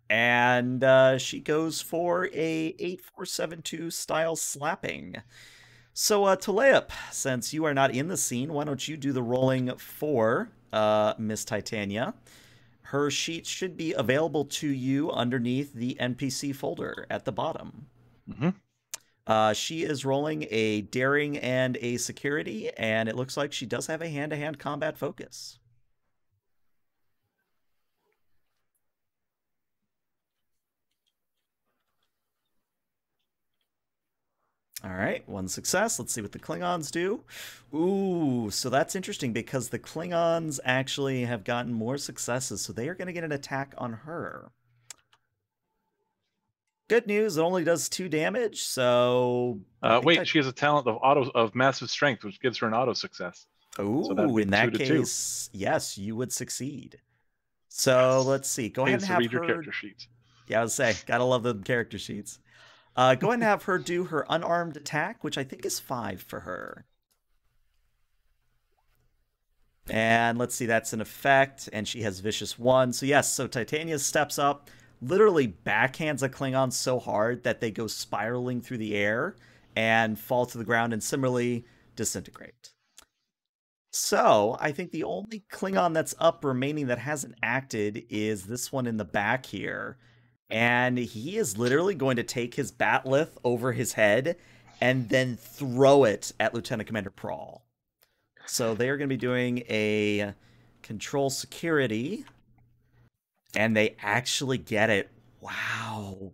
And she goes for a 8472 style slapping. So, Tolup, since you are not in the scene, why don't you do the rolling for Miss Titania? Her sheet should be available to you underneath the NPC folder at the bottom. Mm-hmm. She is rolling a daring and a security, and it looks like she does have a hand-to-hand combat focus. All right, 1 success. Let's see what the Klingons do. Ooh, so that's interesting because the Klingons actually have gotten more successes, so they are going to get an attack on her. Good news, it only does 2 damage, so... she has a talent of massive strength, which gives her an auto success. Ooh, so in that case, yes, you would succeed. So let's see. Go ahead and have her... read your character sheet. Yeah, I would say, gotta love the character sheets. Go ahead and have her do her unarmed attack, which I think is 5 for her. And let's see, that's an effect, and she has Vicious 1. So yes, so Titania steps up, literally backhands a Klingon so hard that they go spiraling through the air and fall to the ground and similarly disintegrate. So I think the only Klingon that's up remaining that hasn't acted is this one in the back here. And he is literally going to take his Bat'leth over his head and then throw it at Lieutenant Commander Prahl. So they are going to be doing a control security. And they actually get it. Wow.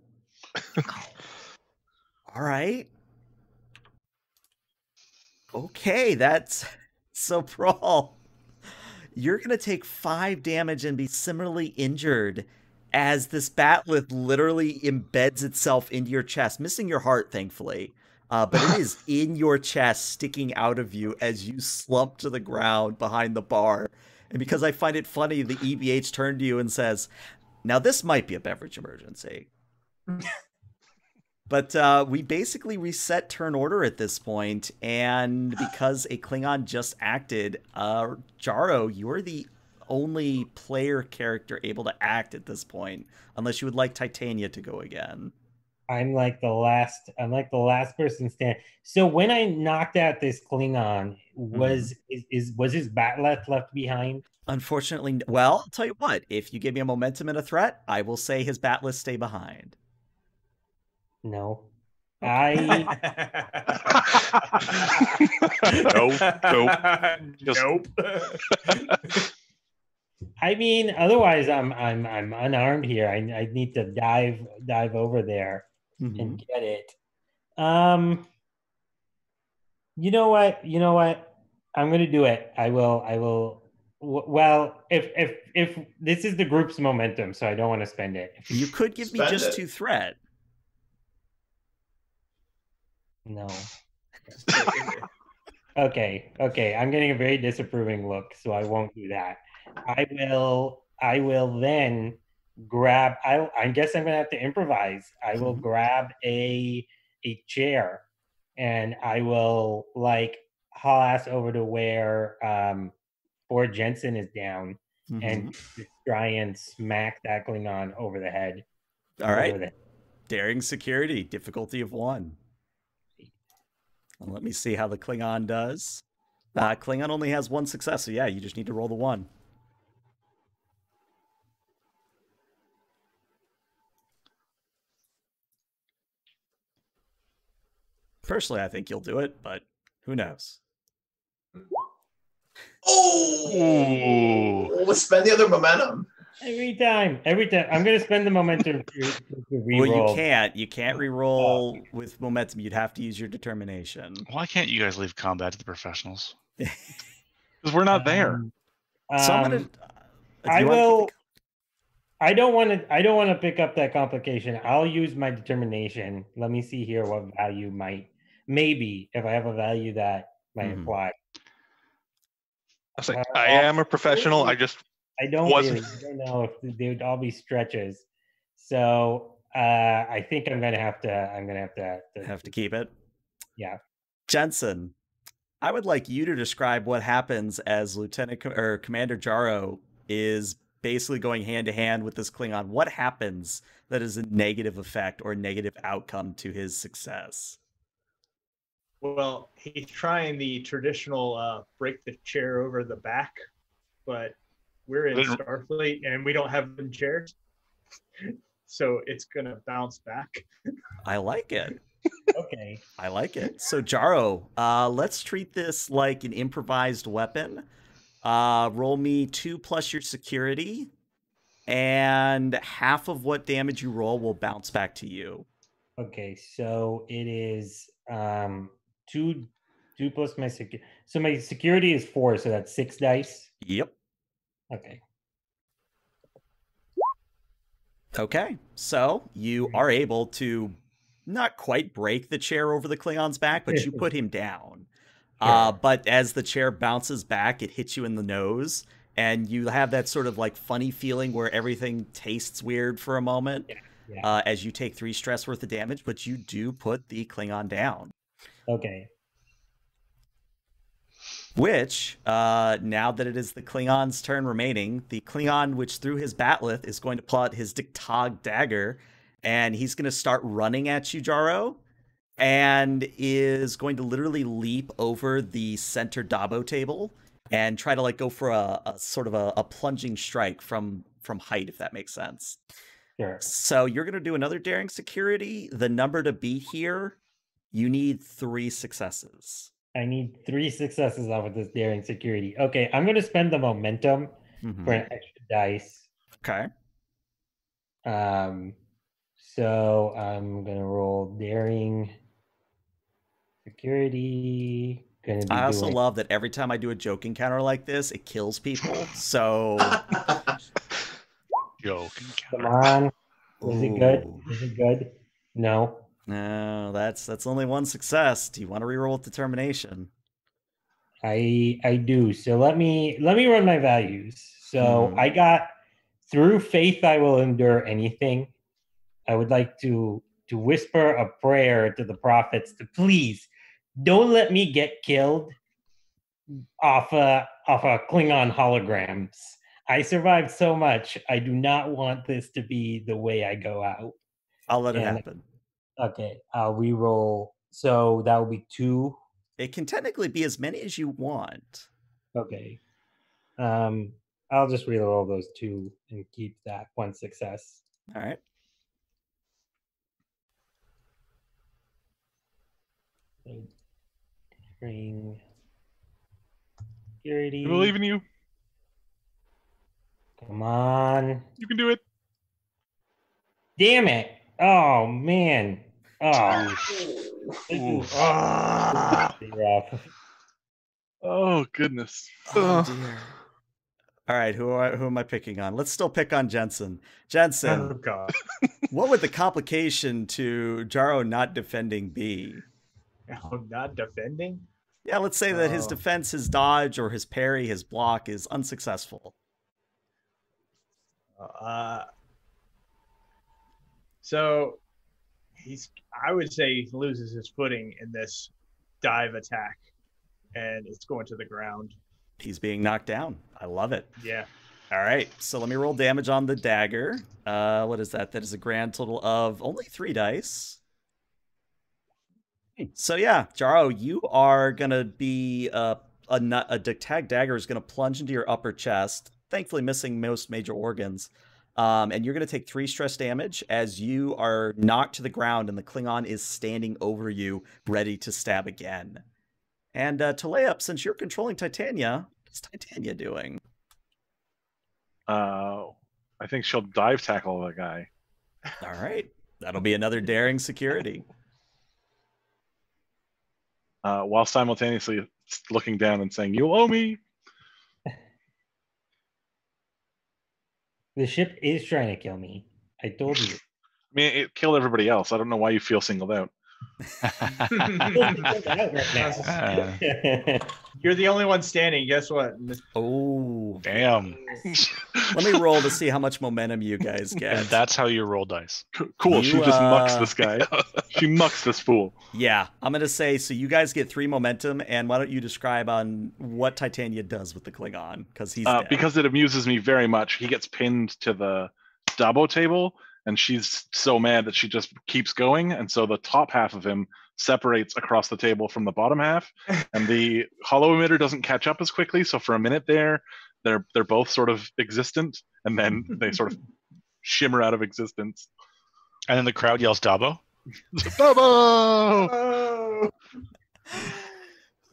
All right. Okay, that's... So Prahl, you're going to take 5 damage and be similarly injured as this Bat'leth literally embeds itself into your chest, missing your heart, thankfully. But it is in your chest, sticking out of you as you slump to the ground behind the bar. And because I find it funny, the EBH turned to you and says, "Now this might be a beverage emergency." But we basically reset turn order at this point. And because a Klingon just acted, Jaro, you're the only player character able to act at this point, unless you would like Titania to go again. I'm like the last person standing. So when I knocked out this Klingon, was his Bat'leth left behind? Unfortunately, well, I'll tell you what, if you give me a momentum and a threat, I will say his Bat'leth stay behind. No. Nope. I mean, otherwise I'm unarmed here. I need to dive over there and get it. You know what? I'm gonna do it. I will. Well, if this is the group's momentum, so I don't want to spend it. You could give me just 2 threat. No. Okay. I'm getting a very disapproving look, so I won't do that. I will then grab, I guess I'm gonna have to improvise. I will grab a chair and I will like haul ass over to where Ford Jensen is down and try and smack that Klingon over the head. All right. Daring security, difficulty of 1. And let me see how the Klingon does. Klingon only has 1 success, so yeah, you just need to roll the 1. Personally, I think you'll do it, but who knows? Oh! Let's spend the other momentum. Every time. I'm going to spend the momentum to re-roll. Well, you can't. You can't re-roll with momentum. You'd have to use your determination. Why can't you guys leave combat to the professionals? Because we're not there. So I'm going to... I will... I don't want to pick up that complication. I'll use my determination. Let me see here what value might... Maybe, if I have a value that might apply. I was like, I am a professional. I just... I don't know if they would all be stretches, so I think I'm gonna have to keep it. Yeah, Jensen, I would like you to describe what happens as Lieutenant or Commander Jaro is basically going hand to hand with this Klingon. What happens that is a negative effect or negative outcome to his success? Well, he's trying the traditional break the chair over the back, but we're in Starfleet, and we don't have them chairs, so it's gonna bounce back. I like it. Okay, I like it. So Jaro, let's treat this like an improvised weapon. Roll me 2 plus your security, and half of what damage you roll will bounce back to you. Okay, so it is 2 plus my security. So my security is 4, so that's 6 dice. Yep. Okay, so you are able to not quite break the chair over the Klingon's back, but you put him down. But as the chair bounces back, it hits you in the nose, and you have that sort of like funny feeling where everything tastes weird for a moment as you take 3 stress worth of damage, but you do put the Klingon down. Okay. Which, now that it is the Klingon's turn remaining, the Klingon, which threw his Bat'leth, is going to pull out his D'k tahg dagger, and he's going to start running at you, Jaro, and is going to literally leap over the center Dabo table and try to like go for a sort of a plunging strike from height, if that makes sense. Sure. So you're going to do another daring security. The number to beat here, you need 3 successes. I need 3 successes off of this daring security. Okay, I'm going to spend the momentum for an extra dice. Okay. So I'm going to roll daring security. I also love that every time I do a joke encounter like this, it kills people. So. Joke encounter. Come on. Is it good? Is it good? No. No, that's only 1 success. Do you want to reroll with determination? I do. So let me run my values. So I got through faith I will endure anything. I would like to whisper a prayer to the prophets to please don't let me get killed off a Klingon holograms. I survived so much. I do not want this to be the way I go out. I'll let it happen. Okay, I'll re-roll. So that will be 2. It can technically be as many as you want. Okay. I'll just re-roll those 2 and keep that 1 success. All right. Ring. Security. I believe in you. Come on. You can do it. Damn it. Oh, man. Oh, oh goodness. Oh, dear. All right, who am I picking on? Let's still pick on Jensen. Jensen, oh, God. What would the complication to Jaro not defending be? Oh, not defending? Yeah, let's say that his defense, his dodge, or his parry, his block is unsuccessful. So he's, I would say, he loses his footing in this dive attack, and it's going to the ground. He's being knocked down. I love it. Yeah. All right. So let me roll damage on the dagger. What is that? That is a grand total of only 3 dice. So yeah, Jaro, you are gonna be a D'k tahg dagger is gonna plunge into your upper chest, thankfully missing most major organs, and you're gonna take 3 stress damage as you are knocked to the ground, and the Klingon is standing over you, ready to stab again. And to lay up, since you're controlling Titania, what's Titania doing? I think she'll dive tackle the guy. All right, that'll be another daring security. While simultaneously looking down and saying, "You owe me." The ship is trying to kill me. I told you. I mean, it killed everybody else. I don't know why you feel singled out. You're the only one standing. Guess what? Oh, damn! Let me roll to see how much momentum you guys get. And that's how you roll dice. Cool. You, she just mucks this guy. She mucks this fool. Yeah, I'm gonna say so. You guys get 3 momentum, and why don't you describe on what Titania does with the Klingon? Because he's because it amuses me very much. He gets pinned to the dabo table. And she's so mad that she just keeps going. And so the top half of him separates across the table from the bottom half. And the holo emitter doesn't catch up as quickly. So for a minute there, they're both sort of existent. And then they sort of shimmer out of existence. And then the crowd yells, "Dabo." Dabo!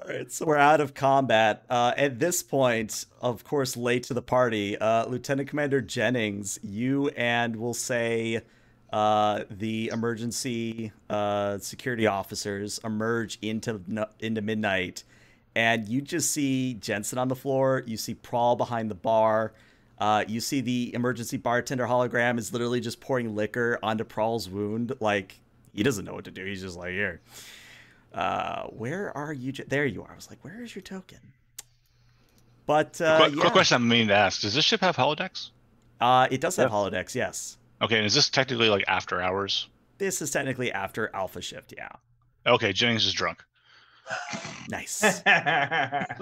All right, so we're out of combat. At this point, of course, late to the party, Lieutenant Commander Jennings, you and we'll say the emergency security officers emerge into midnight, and you just see Jensen on the floor. You see Prahl behind the bar. You see the emergency bartender hologram is literally just pouring liquor onto Prahl's wound. Like, he doesn't know what to do. He's just like, here. Where are you? There you are. I was like, where is your token? But quick question I'm meaning to ask: does this ship have holodex? It does have holodex, yes. Okay, and is this technically like after hours? This is technically after alpha shift, yeah. Okay, Jennings is drunk. Nice. I'm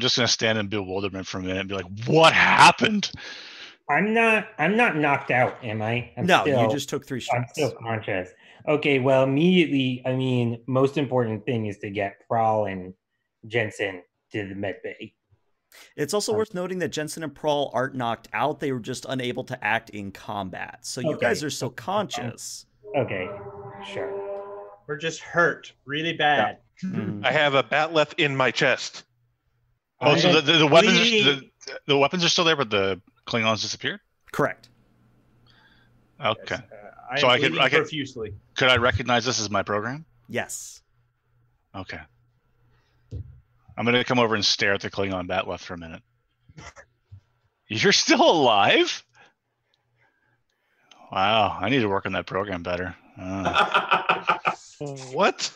just gonna stand in bewilderment for a minute and be like, "What happened?" I'm not knocked out, am I? No, you just took 3 shots. I'm still conscious. Okay, well, immediately, I mean, most important thing is to get Prahl and Jensen to the med bay. It's also worth noting that Jensen and Prahl aren't knocked out. They were just unable to act in combat. So you guys are so conscious. Okay, sure. We're just hurt really bad. Yeah. I have a Bat'leth in my chest. Oh, so the weapons the weapons are still there, but the Klingons disappeared? Correct. Okay. Yes, so I could profusely. Could I recognize this as my program? Yes. Okay. I'm going to come over and stare at the Klingon Bat'leth for a minute. You're still alive? Wow. I need to work on that program better. What?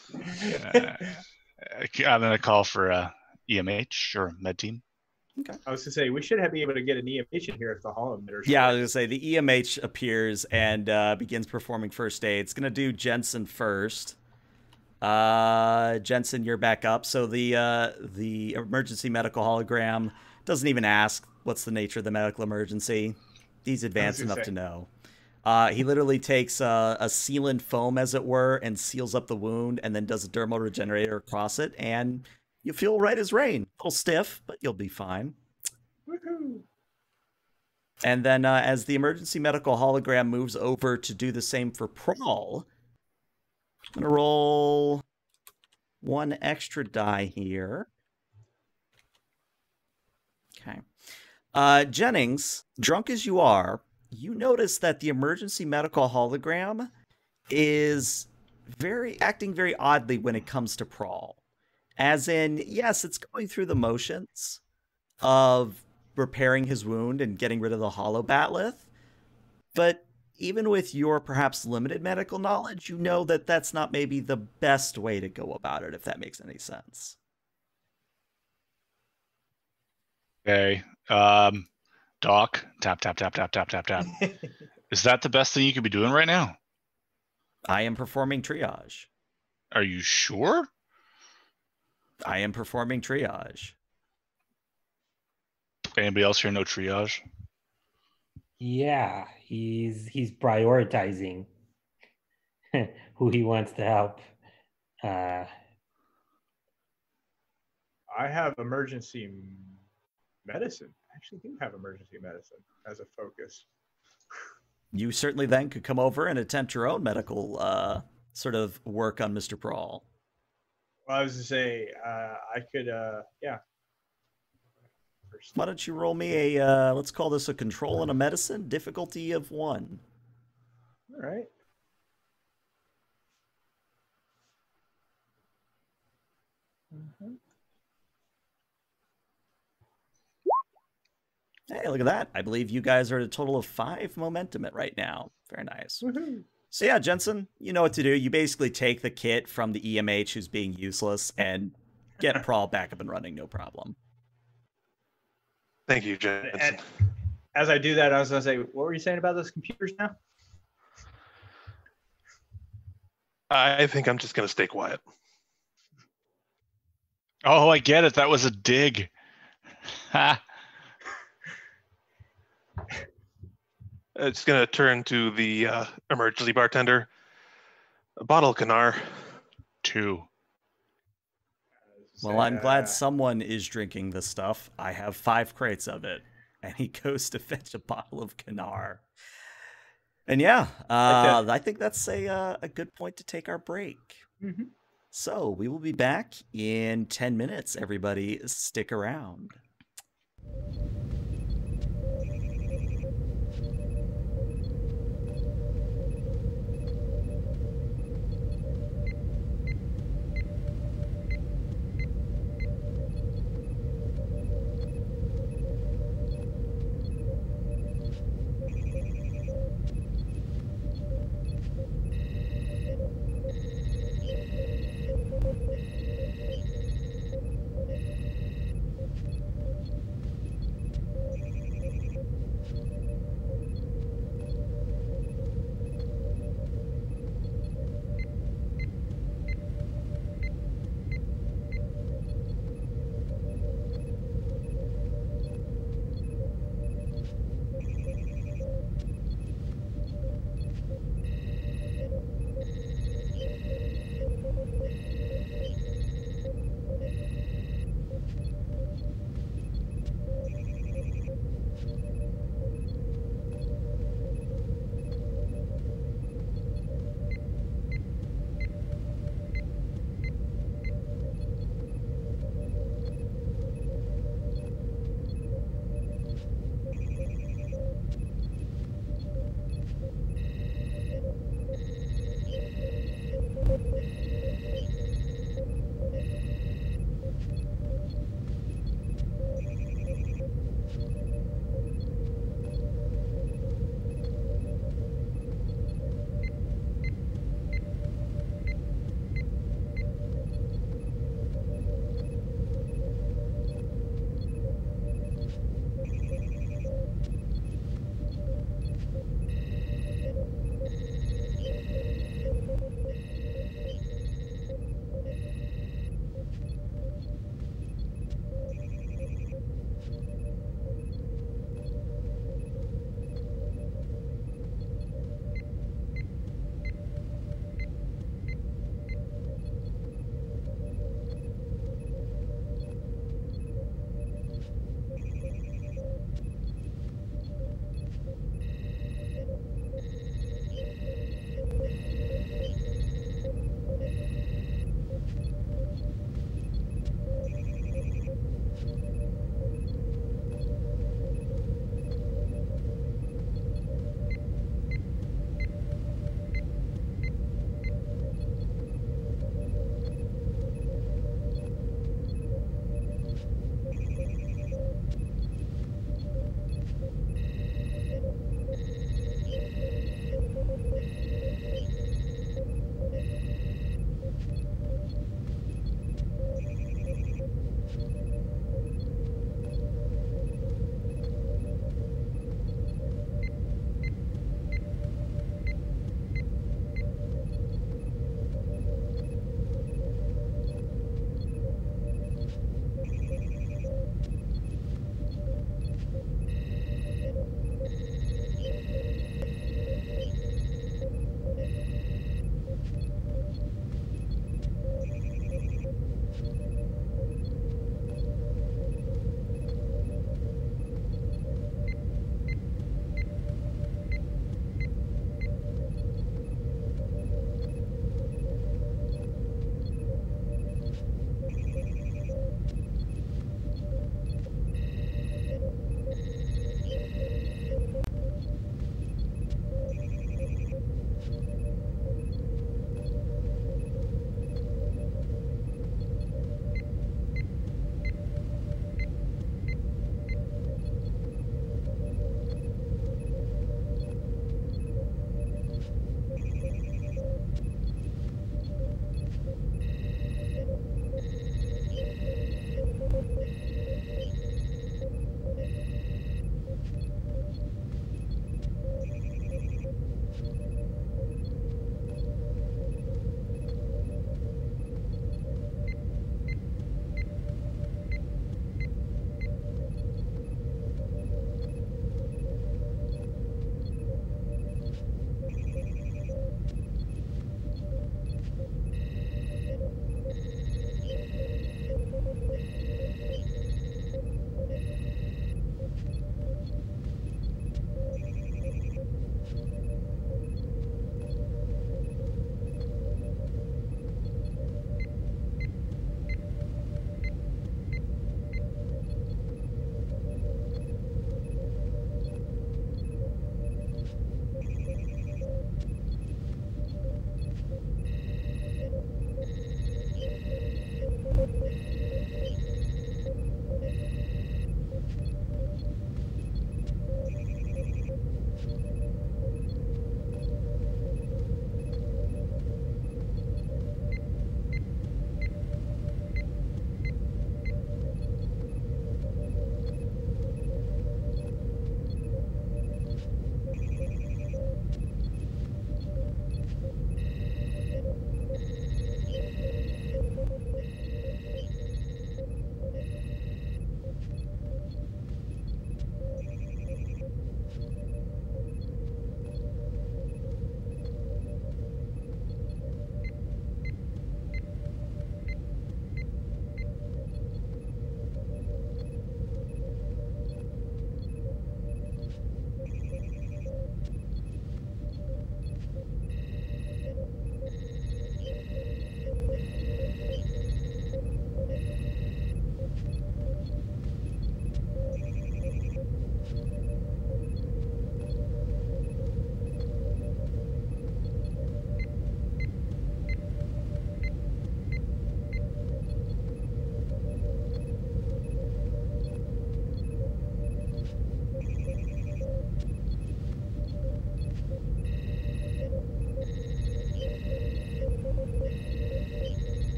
I'm going to call for EMH or med team. Okay. I was going to say, we should be able to get an EMH in here if the holo emitter. Yeah, I was going to say, the EMH appears and begins performing first aid. It's going to do Jensen first. Jensen, you're back up. So the emergency medical hologram doesn't even ask what's the nature of the medical emergency. He's advanced enough to know. He literally takes a sealant foam, as it were, and seals up the wound and then does a dermal regenerator across it, and you feel right as rain. A little stiff, but you'll be fine. Woohoo. And then as the emergency medical hologram moves over to do the same for Prahl, I'm going to roll 1 extra die here. Okay. Jennings, drunk as you are, you notice that the emergency medical hologram is acting very oddly when it comes to Prahl. As in, yes, it's going through the motions of repairing his wound and getting rid of the holo Bat'leth, but even with your perhaps limited medical knowledge, you know that that's not maybe the best way to go about it, if that makes any sense. Okay. Doc, tap, tap, tap, tap, tap, tap, tap. Is that the best thing you could be doing right now? I am performing triage. Are you sure? I am performing triage. Anybody else here know triage? Yeah, he's prioritizing who he wants to help. I have emergency medicine. I actually do have emergency medicine as a focus. You certainly then could come over and attempt your own medical sort of work on Mr. Prahl. Well, I was to say, I could, yeah. Why don't you roll me a, let's call this a control and a medicine, difficulty of 1. All right. Mm-hmm. Hey, look at that. I believe you guys are at a total of 5 momentum right now. Very nice. Woohoo. So yeah, Jensen, you know what to do. You basically take the kit from the EMH who's being useless and get Prahl back up and running, no problem. Thank you, Jensen. And as I do that, I was going to say, what were you saying about those computers now? I think I'm just going to stay quiet. Oh, I get it. That was a dig. Ha. It's going to turn to the emergency bartender. A bottle, Canar. 2. Well, I'm glad someone is drinking the stuff. I have 5 crates of it. And he goes to fetch a bottle of Canar. And yeah, I think that's a good point to take our break. Mm-hmm. So we will be back in 10 minutes, everybody. Stick around.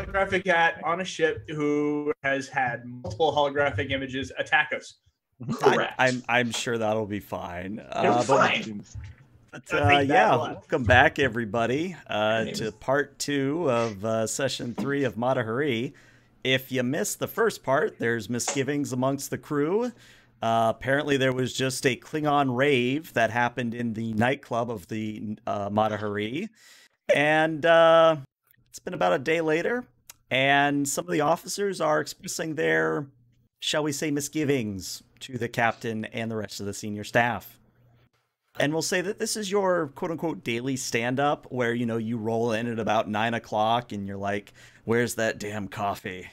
holographic hat on a ship who has had multiple holographic images attack us. Correct. I'm sure that'll be fine. But yeah, welcome back, everybody, to part two of session three of Mata Hari. If you missed the first part, there's misgivings amongst the crew. Apparently, there was just a Klingon rave that happened in the nightclub of the Mata Hari. And it's been about a day later, and some of the officers are expressing their, shall we say, misgivings to the captain and the rest of the senior staff. And we'll say that this is your quote-unquote daily stand-up where, you know, you roll in at about 9 o'clock and you're like, where's that damn coffee?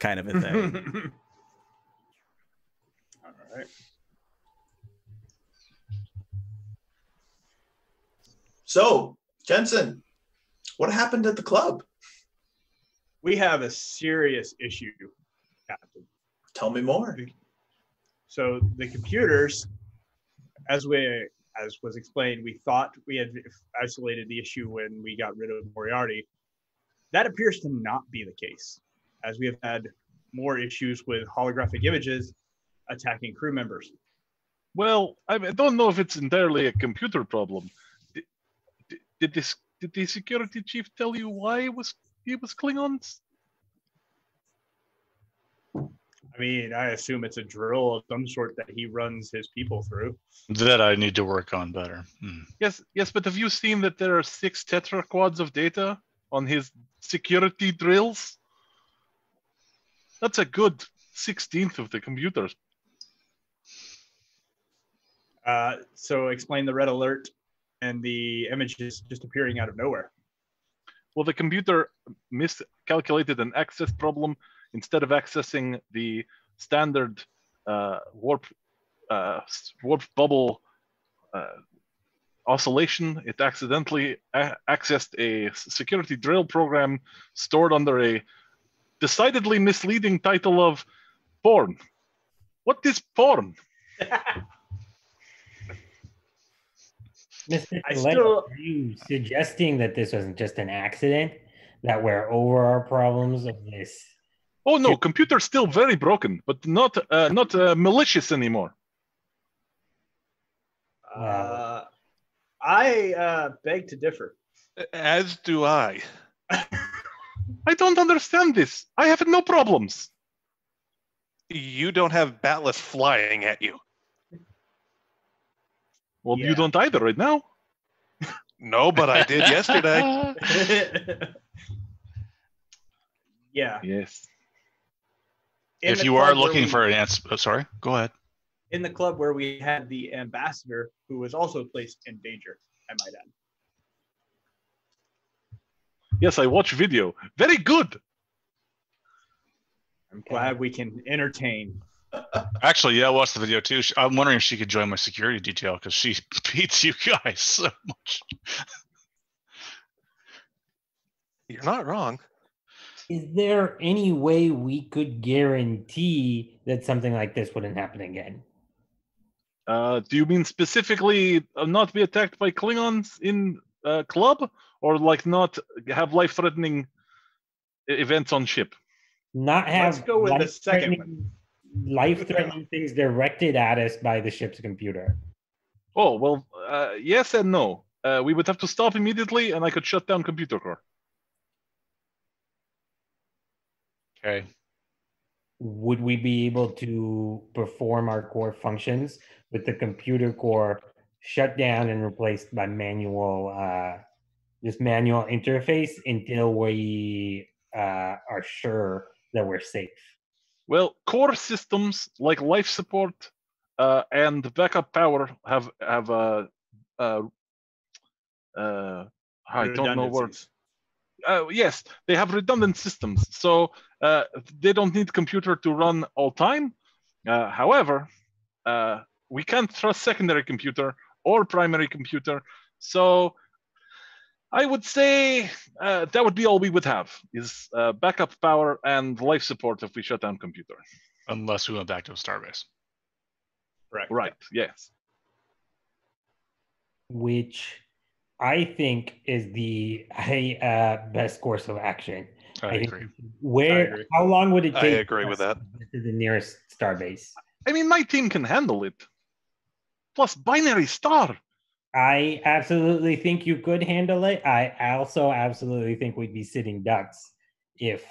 Kind of a thing. All right. So, Jensen, what happened at the club? We have a serious issue, Captain. Tell me more. So the computers, as was explained, we thought we had isolated the issue when we got rid of Moriarty. That appears to not be the case, as we have had more issues with holographic images attacking crew members. Well, I don't know if it's entirely a computer problem. Did the security chief tell you why he was Klingons? I mean, I assume it's a drill of some sort that he runs his people through. That I need to work on better. Hmm. Yes, yes, but have you seen that there are 6 tetraquads of data on his security drills? That's a good 1/16 of the computers. So explain the red alert and the images just appearing out of nowhere. Well, the computer miscalculated an access problem. Instead of accessing the standard warp bubble oscillation, it accidentally accessed a security drill program stored under a decidedly misleading title of porn. What is porn? Mr. Tolup, are you suggesting that this wasn't just an accident? That we're over our problems of this? Oh no, computer's still very broken, but not malicious anymore. I beg to differ. As do I. I don't understand this. I have no problems. You don't have Bat'leth flying at you. Well, yeah. You don't either right now. No, but I did yesterday. Yeah. Yes. If you are looking for an answer, sorry, go ahead. In the club where we had the ambassador, who was also placed in danger, I might add. Yes, I watch video. Very good. I'm glad we can entertain. Actually, yeah, I watched the video too. I'm wondering if she could join my security detail because she beats you guys so much. You're not wrong. Is there any way we could guarantee that something like this wouldn't happen again? Do you mean specifically not be attacked by Klingons in a club, or like not have life-threatening events on ship? Not have. Let's go with the second one. Life-threatening things directed at us by the ship's computer. Oh well, yes and no. We would have to stop immediately, and I could shut down computer core. Okay. Would we be able to perform our core functions with the computer core shut down and replaced by manual, this manual interface until we are sure that we're safe? Well, core systems like life support and backup power have I don't know words. Yes, they have redundant systems, so they don't need computer to run all time. However, we can't trust secondary computer or primary computer, so I would say that would be all we would have is backup power and life support if we shut down computer. Unless we went back to a starbase. Right. Right, yes. Which I think is the best course of action. I agree. How long would it take? I agree with that. To the nearest starbase. I mean, my team can handle it. Plus, binary star. I absolutely think you could handle it. I also absolutely think we'd be sitting ducks if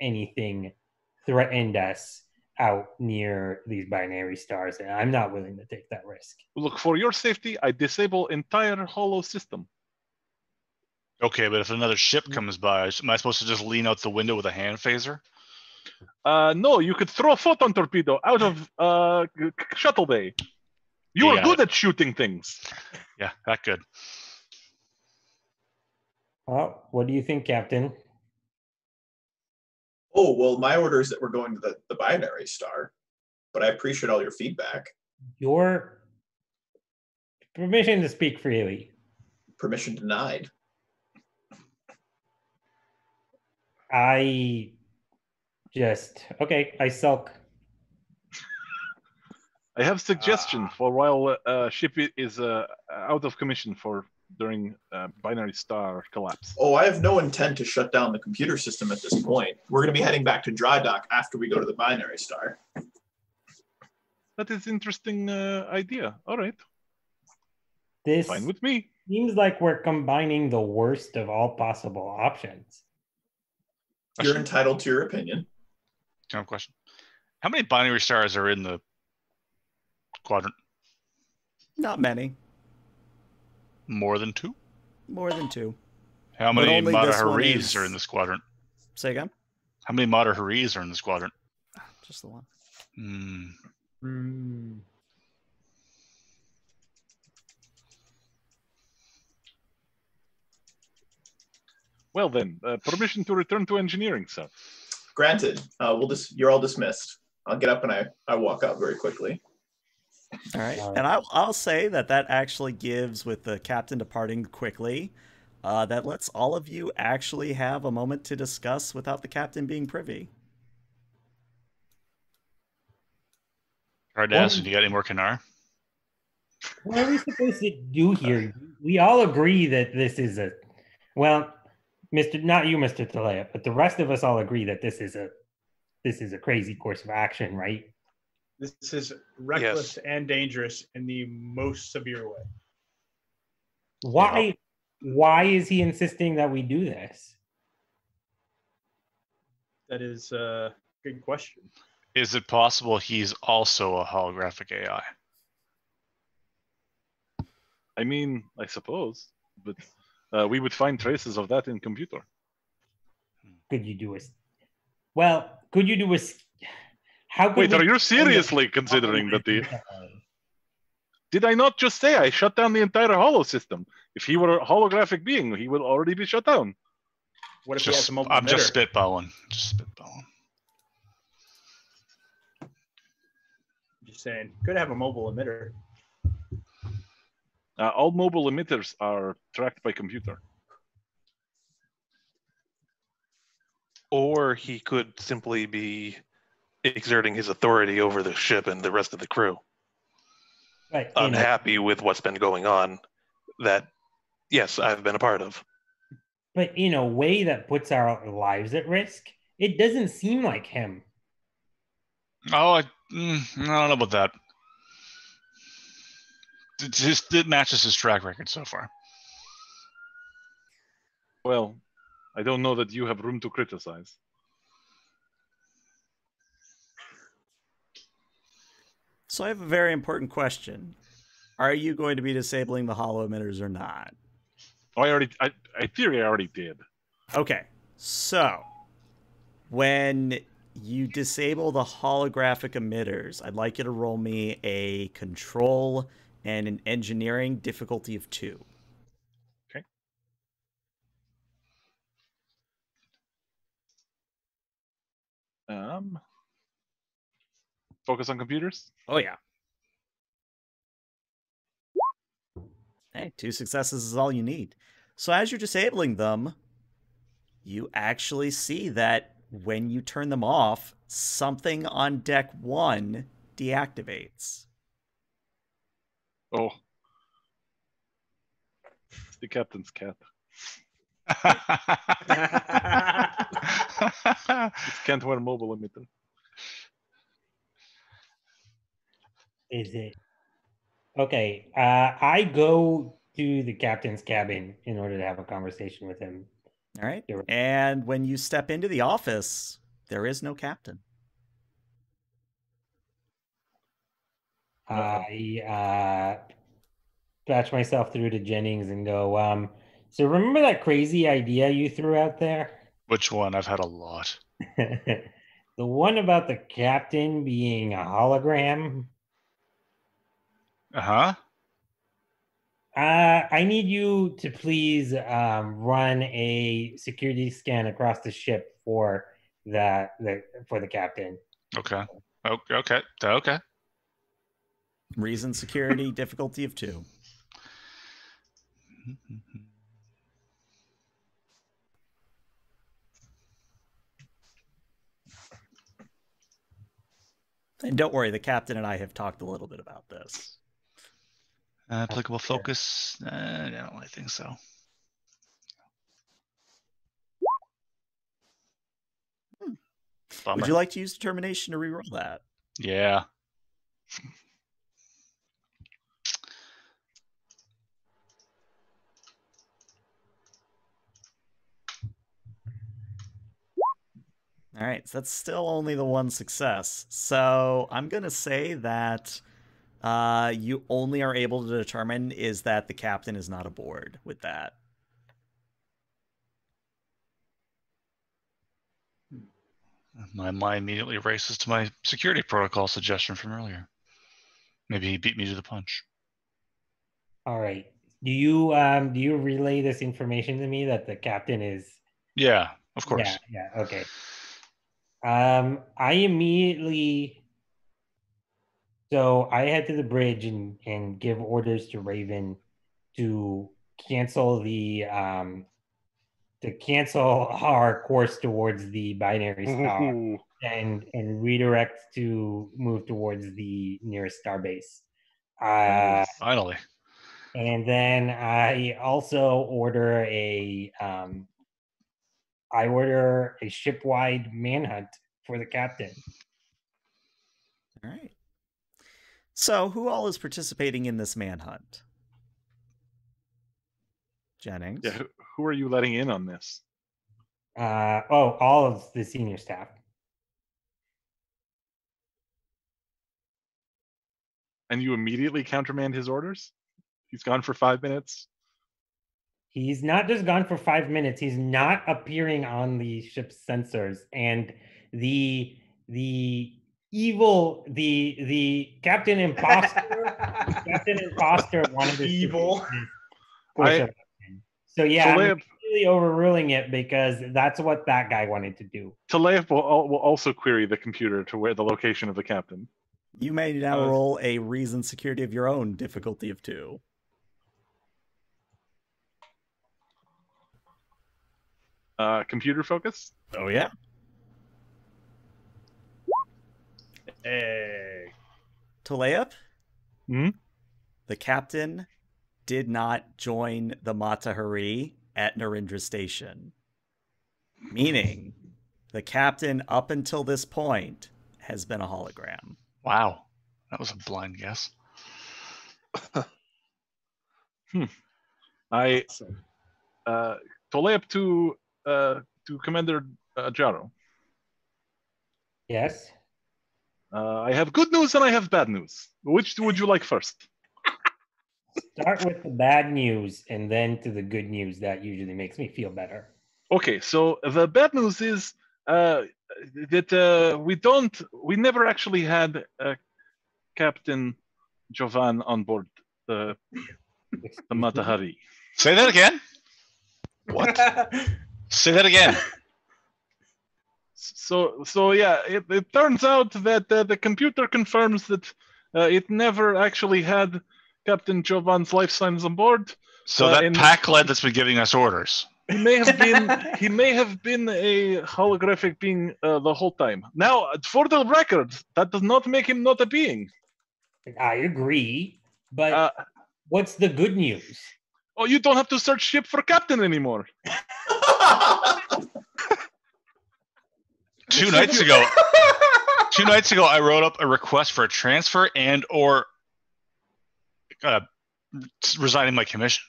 anything threatened us out near these binary stars, and I'm not willing to take that risk. Look, for your safety, I disable entire holo system. Okay, but if another ship comes by, am I supposed to just lean out the window with a hand phaser? No, you could throw a photon torpedo out of shuttle bay. You are good at shooting things. Yeah, that good. Well, what do you think, Captain? Oh, well, my order is that we're going to the binary star, but I appreciate all your feedback. Your permission to speak freely. Permission denied. I sulk. I have suggestion for while ship is out of commission during binary star collapse. Oh, I have no intent to shut down the computer system at this point. We're going to be heading back to dry dock after we go to the binary star. That is an interesting idea. All right. This fine with me. Seems like we're combining the worst of all possible options. You're entitled to your opinion. Kind of question. How many binary stars are in the quadrant? Not many. More than two? More than two. How many Mata Haris are in this quadrant? Say again? How many Mata Haris are in this quadrant? Just the one. Well then, permission to return to engineering, sir. Granted. You're all dismissed. I'll get up and I walk out very quickly. All right, and I'll say that actually gives, with the captain departing quickly, that lets all of you actually have a moment to discuss without the captain being privy. Cardassian, do you got any more Canar? What are we supposed to do here? We all agree that this is a... Well, not you, Mr. Talea, but the rest of us all agree that this is a crazy course of action, right? This is reckless and dangerous in the most severe way. Why is he insisting that we do this? That is a good question. Is it possible he's also a holographic AI? I mean, I suppose, but we would find traces of that in computer. Could you do a... Wait, are you seriously considering that the... Did I not just say I shut down the entire holo system? If he were a holographic being, he would already be shut down. What if I'm just spitballing. Just saying, could have a mobile emitter. All mobile emitters are tracked by computer. Or he could simply be exerting his authority over the ship and the rest of the crew. Right. Unhappy with what's been going on that, yes, I've been a part of. But in a way that puts our lives at risk, it doesn't seem like him. Oh, I don't know about that. It matches his track record so far. Well, I don't know that you have room to criticize. So I have a very important question. Are you going to be disabling the holo emitters or not? Oh, I already did. Okay. So when you disable the holographic emitters, I'd like you to roll me a control and an engineering difficulty of 2. Okay. Focus on computers? Oh, yeah. Hey, 2 successes is all you need. So as you're disabling them, you actually see that when you turn them off, something on deck 1 deactivates. Oh. It's the captain's cat. It can't wear mobile emitter. Is it? Okay, I go to the captain's cabin in order to have a conversation with him. All right. And when you step into the office, there is no captain. I patch myself through to Jennings and go, so remember that crazy idea you threw out there? Which one? I've had a lot. The one about the captain being a hologram? Uh-huh. I need you to please run a security scan across the ship for the captain. Okay. Okay. Okay. Reason security difficulty of 2. And don't worry, the captain and I have talked a little bit about this. Applicable focus? I don't really think so. Bummer. Would you like to use determination to reroll that? Yeah. All right, so that's still only the one success. So I'm going to say that you only are able to determine is that the captain is not aboard with that. My mind immediately races to my security protocol suggestion from earlier. Maybe he beat me to the punch. All right. Do you relay this information to me that the captain is? Yeah, of course. Yeah, okay. I immediately... So I head to the bridge and give orders to Raven to cancel our course towards the binary star and redirect to move towards the nearest star base. Finally. And then I also order a ship-wide manhunt for the captain. All right. So, who all is participating in this manhunt? Jennings? Yeah, who are you letting in on this? All of the senior staff. And you immediately countermand his orders? He's gone for 5 minutes? He's not just gone for 5 minutes. He's not appearing on the ship's sensors. And the Captain Imposter, Captain Imposter wanted evil. So yeah, I'm really overruling it because that's what that guy wanted to do. Talev will also query the computer to where the location of the captain. You may now roll a reason security of your own, difficulty of 2. Computer focus. Oh yeah. Hey. Toleup, the captain did not join the Mata Hari at Narendra Station. Meaning, the captain up until this point has been a hologram. Wow. That was a blind guess. Toleup to Commander Jaro. Yes? I have good news and I have bad news. Which would you like first? Start with the bad news and then to the good news. That usually makes me feel better. Okay, so the bad news is that we never actually had Captain Jovan on board the Mata Hari. Say that again. What? Say that again. So yeah, it turns out that the computer confirms that it never actually had Captain Jovan's life signs on board. So that pack led that's been giving us orders. He may have been a holographic being the whole time. Now, for the record, that does not make him not a being. I agree, but what's the good news? Oh, you don't have to search ship for captain anymore. Two nights ago, I wrote up a request for a transfer and or resigning my commission.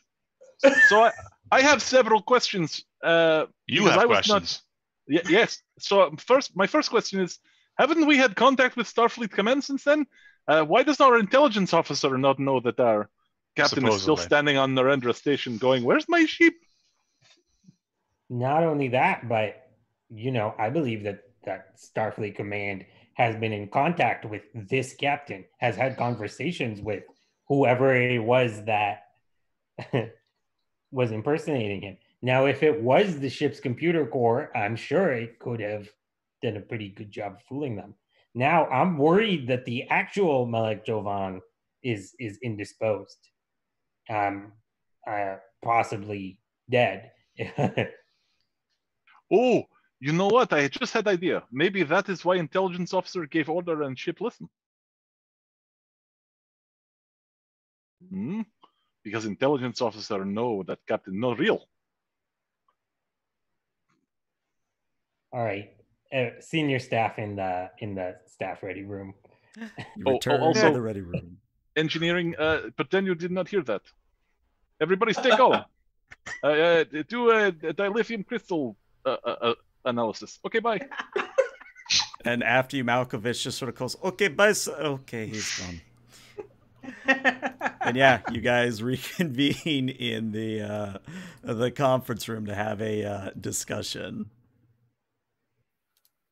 So I have several questions. You have questions. Yes. So my first question is, haven't we had contact with Starfleet Command since then? Why does our intelligence officer not know that our captain is still standing on Narendra Station going, where's my sheep? Not only that, but, you know, I believe that Starfleet Command has been in contact with this captain, has had conversations with whoever it was that was impersonating him. Now, if it was the ship's computer core, I'm sure it could have done a pretty good job fooling them. Now, I'm worried that the actual Malik Jovan is indisposed, possibly dead. Oh, you know what? I just had an idea. Maybe that is why intelligence officer gave order and ship listened. Because intelligence officer know that captain no real. All right. Senior staff in the staff ready room. Return also, the ready room. Engineering, pretend you did not hear that. Everybody stay calm. Do a dilithium crystal analysis. Okay, bye. And after you, Malkovich just sort of calls, okay, bye. Okay, he's gone. And yeah, you guys reconvene in the conference room to have a discussion.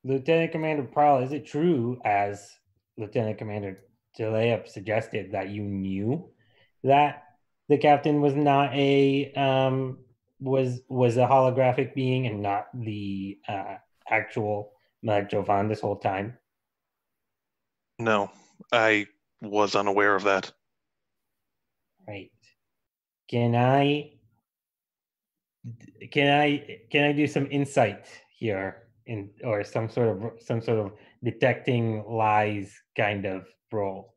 Lieutenant Commander Prahl, is it true, as Lieutenant Commander Tolup suggested, that you knew that the captain was not a was a holographic being and not the actual Malik Jovan this whole time? No, I was unaware of that. Right. Can I do some insight here? Or some sort of detecting lies kind of role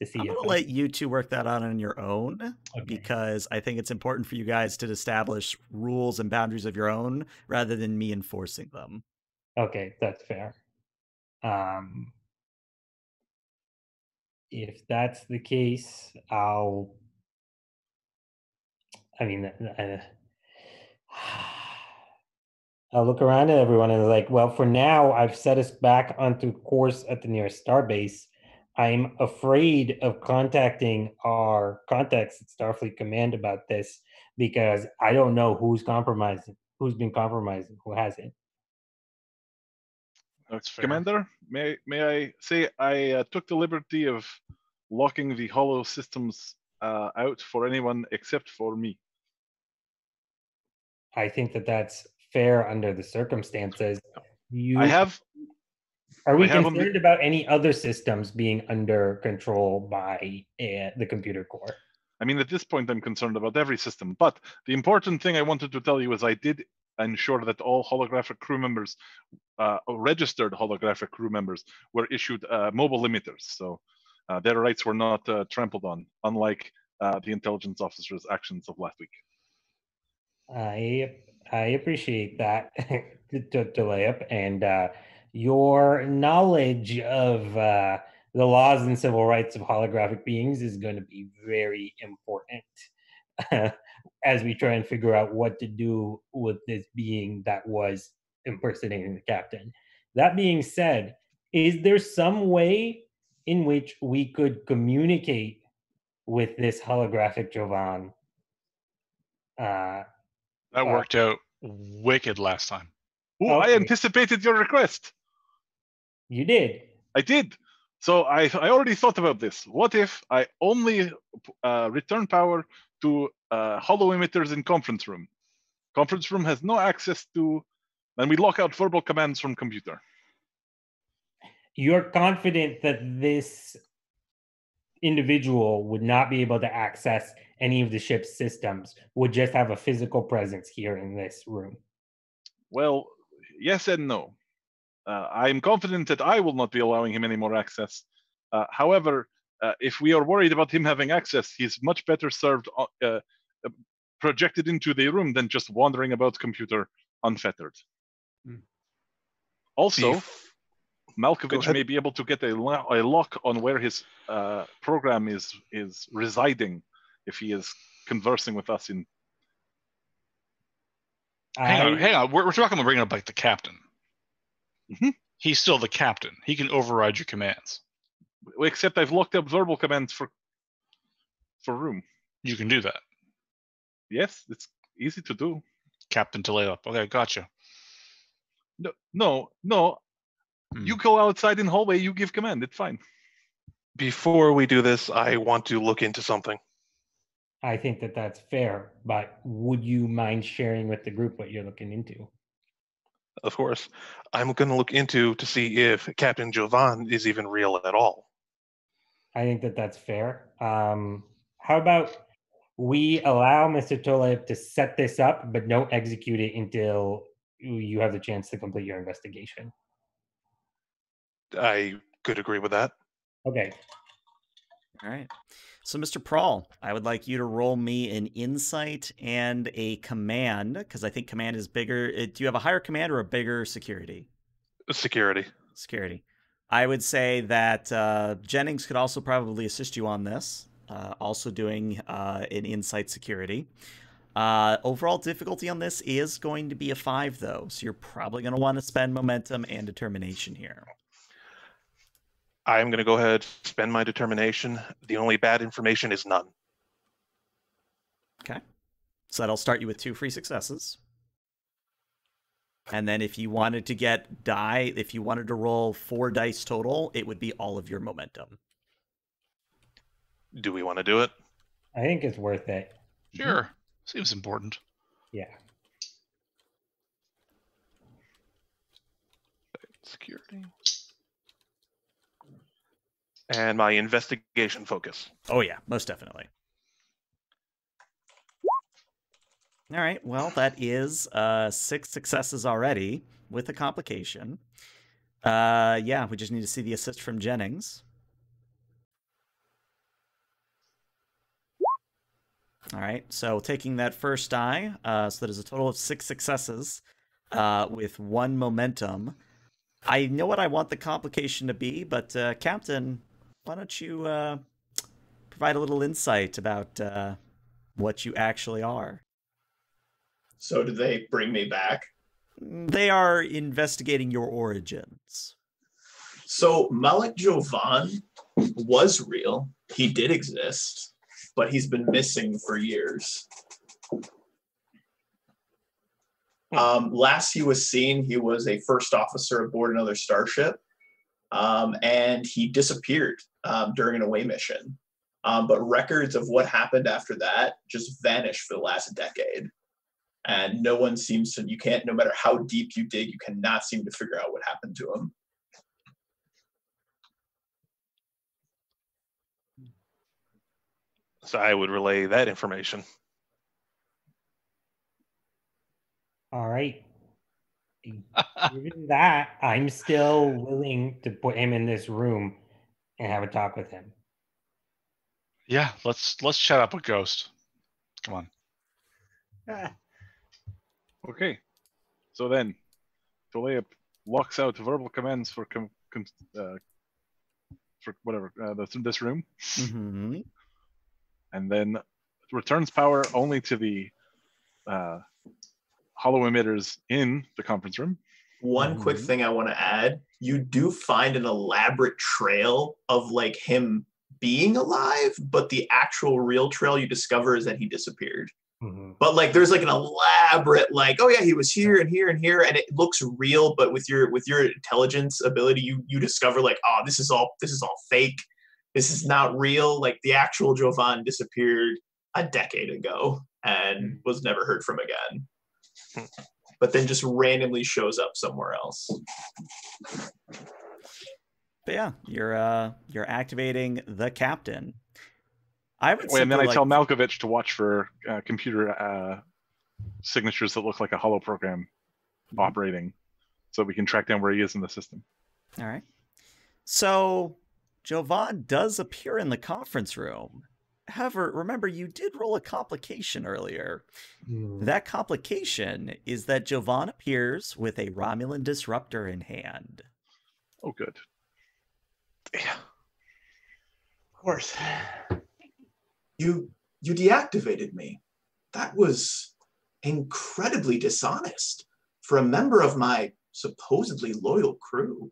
to see. I'm gonna let you two work that out on your own, okay, because I think it's important for you guys to establish rules and boundaries of your own rather than me enforcing them. Okay, that's fair. If that's the case, I look around at everyone and like, well, for now, I've set us back onto course at the nearest starbase. I'm afraid of contacting our contacts at Starfleet Command about this because I don't know who's compromising, who's been compromised, who hasn't. Commander, may I say I took the liberty of locking the holo systems out for anyone except for me. I think that's fair under the circumstances. Are we concerned about any other systems being under control by the computer core? I mean, at this point, I'm concerned about every system. But the important thing I wanted to tell you is I did ensure that all holographic crew members, registered holographic crew members, were issued mobile emitters. So their rights were not trampled on, unlike the intelligence officer's actions of last week. I appreciate that, Tolup, and your knowledge of the laws and civil rights of holographic beings is going to be very important as we try and figure out what to do with this being that was impersonating the captain. That being said, is there some way in which we could communicate with this holographic Jovan? That worked out wicked last time. Ooh, okay. I anticipated your request. You did. I did. So I already thought about this. What if I only return power to holo emitters in conference room? Conference room has no access to, and we lock out verbal commands from computer. You're confident that this individual would not be able to access any of the ship's systems, would just have a physical presence here in this room? Well, yes and no. I'm confident that I will not be allowing him any more access. However, if we are worried about him having access, he's much better served projected into the room than just wandering about computer unfettered. Mm. Also, Malkovich may be able to get a lock on where his program is residing if he is conversing with us in... Hang on. We're talking about bringing up like the captain. Mm-hmm. He's still the captain. He can override your commands. Except I've locked up verbal commands for room. You can do that. Yes, it's easy to do. Captain to lay up. Okay, gotcha. No. You go outside in the hallway, you give command. It's fine. Before we do this, I want to look into something. I think that that's fair, but would you mind sharing with the group what you're looking into? Of course. I'm going to look into to see if Captain Jovan is even real at all. I think that that's fair. How about we allow Mr. Tolup to set this up, but don't execute it until you have the chance to complete your investigation? I could agree with that. Okay. All right. So, Mr. Prahl, I would like you to roll me an insight and a command, because I think command is bigger. Do you have a higher command or a bigger security? Security. Security. I would say that Jennings could also probably assist you on this, also doing an insight security. Overall difficulty on this is going to be a 5, though, so you're probably going to want to spend momentum and determination here. I'm going to go ahead and spend my determination. The only bad information is none. Okay. So that'll start you with 2 free successes. And then if you wanted to roll 4 dice total, it would be all of your momentum. Do we want to do it? I think it's worth it. Sure. Seems important. Yeah. Security. And my investigation focus. Oh, yeah, most definitely. All right, well, that is 6 successes already with a complication. Yeah, we just need to see the assist from Jennings. All right, so taking that first die, so that is a total of 6 successes with 1 momentum. I know what I want the complication to be, but Captain... why don't you provide a little insight about what you actually are? So did they bring me back? They are investigating your origins. So Malik Jovan was real. He did exist, but he's been missing for years. Last he was seen, he was a first officer aboard another starship. And he disappeared during an away mission. But records of what happened after that just vanished for the last decade. And no one seems to, you can't, no matter how deep you dig, you cannot seem to figure out what happened to him. So I would relay that information. All right. Given that, I'm still willing to put him in this room and have a talk with him. Yeah, let's shut up a ghost. Come on. Okay. So then, Tolup locks out verbal commands for whatever this room, mm-hmm. And then returns power only to the. Hollow emitters in the conference room. One quick thing I want to add, you do find an elaborate trail of like him being alive, but the actual real trail you discover is that he disappeared. Mm-hmm. But like there's like an elaborate like, oh yeah, he was here and here and here, and it looks real, but with your intelligence ability, you discover like, oh, this is all fake. This is not real. Like the actual Jovan disappeared a decade ago and was never heard from again. But then just randomly shows up somewhere else. But yeah, you're activating the captain. I would. Wait, and then I tell Malkovich to watch for computer signatures that look like a holo program operating, so we can track down where he is in the system. All right. So Jovan does appear in the conference room. However, remember, you did roll a complication earlier. That complication is that Jovan appears with a Romulan disruptor in hand. Oh, good. Yeah. Of course. You deactivated me. That was incredibly dishonest for a member of my supposedly loyal crew.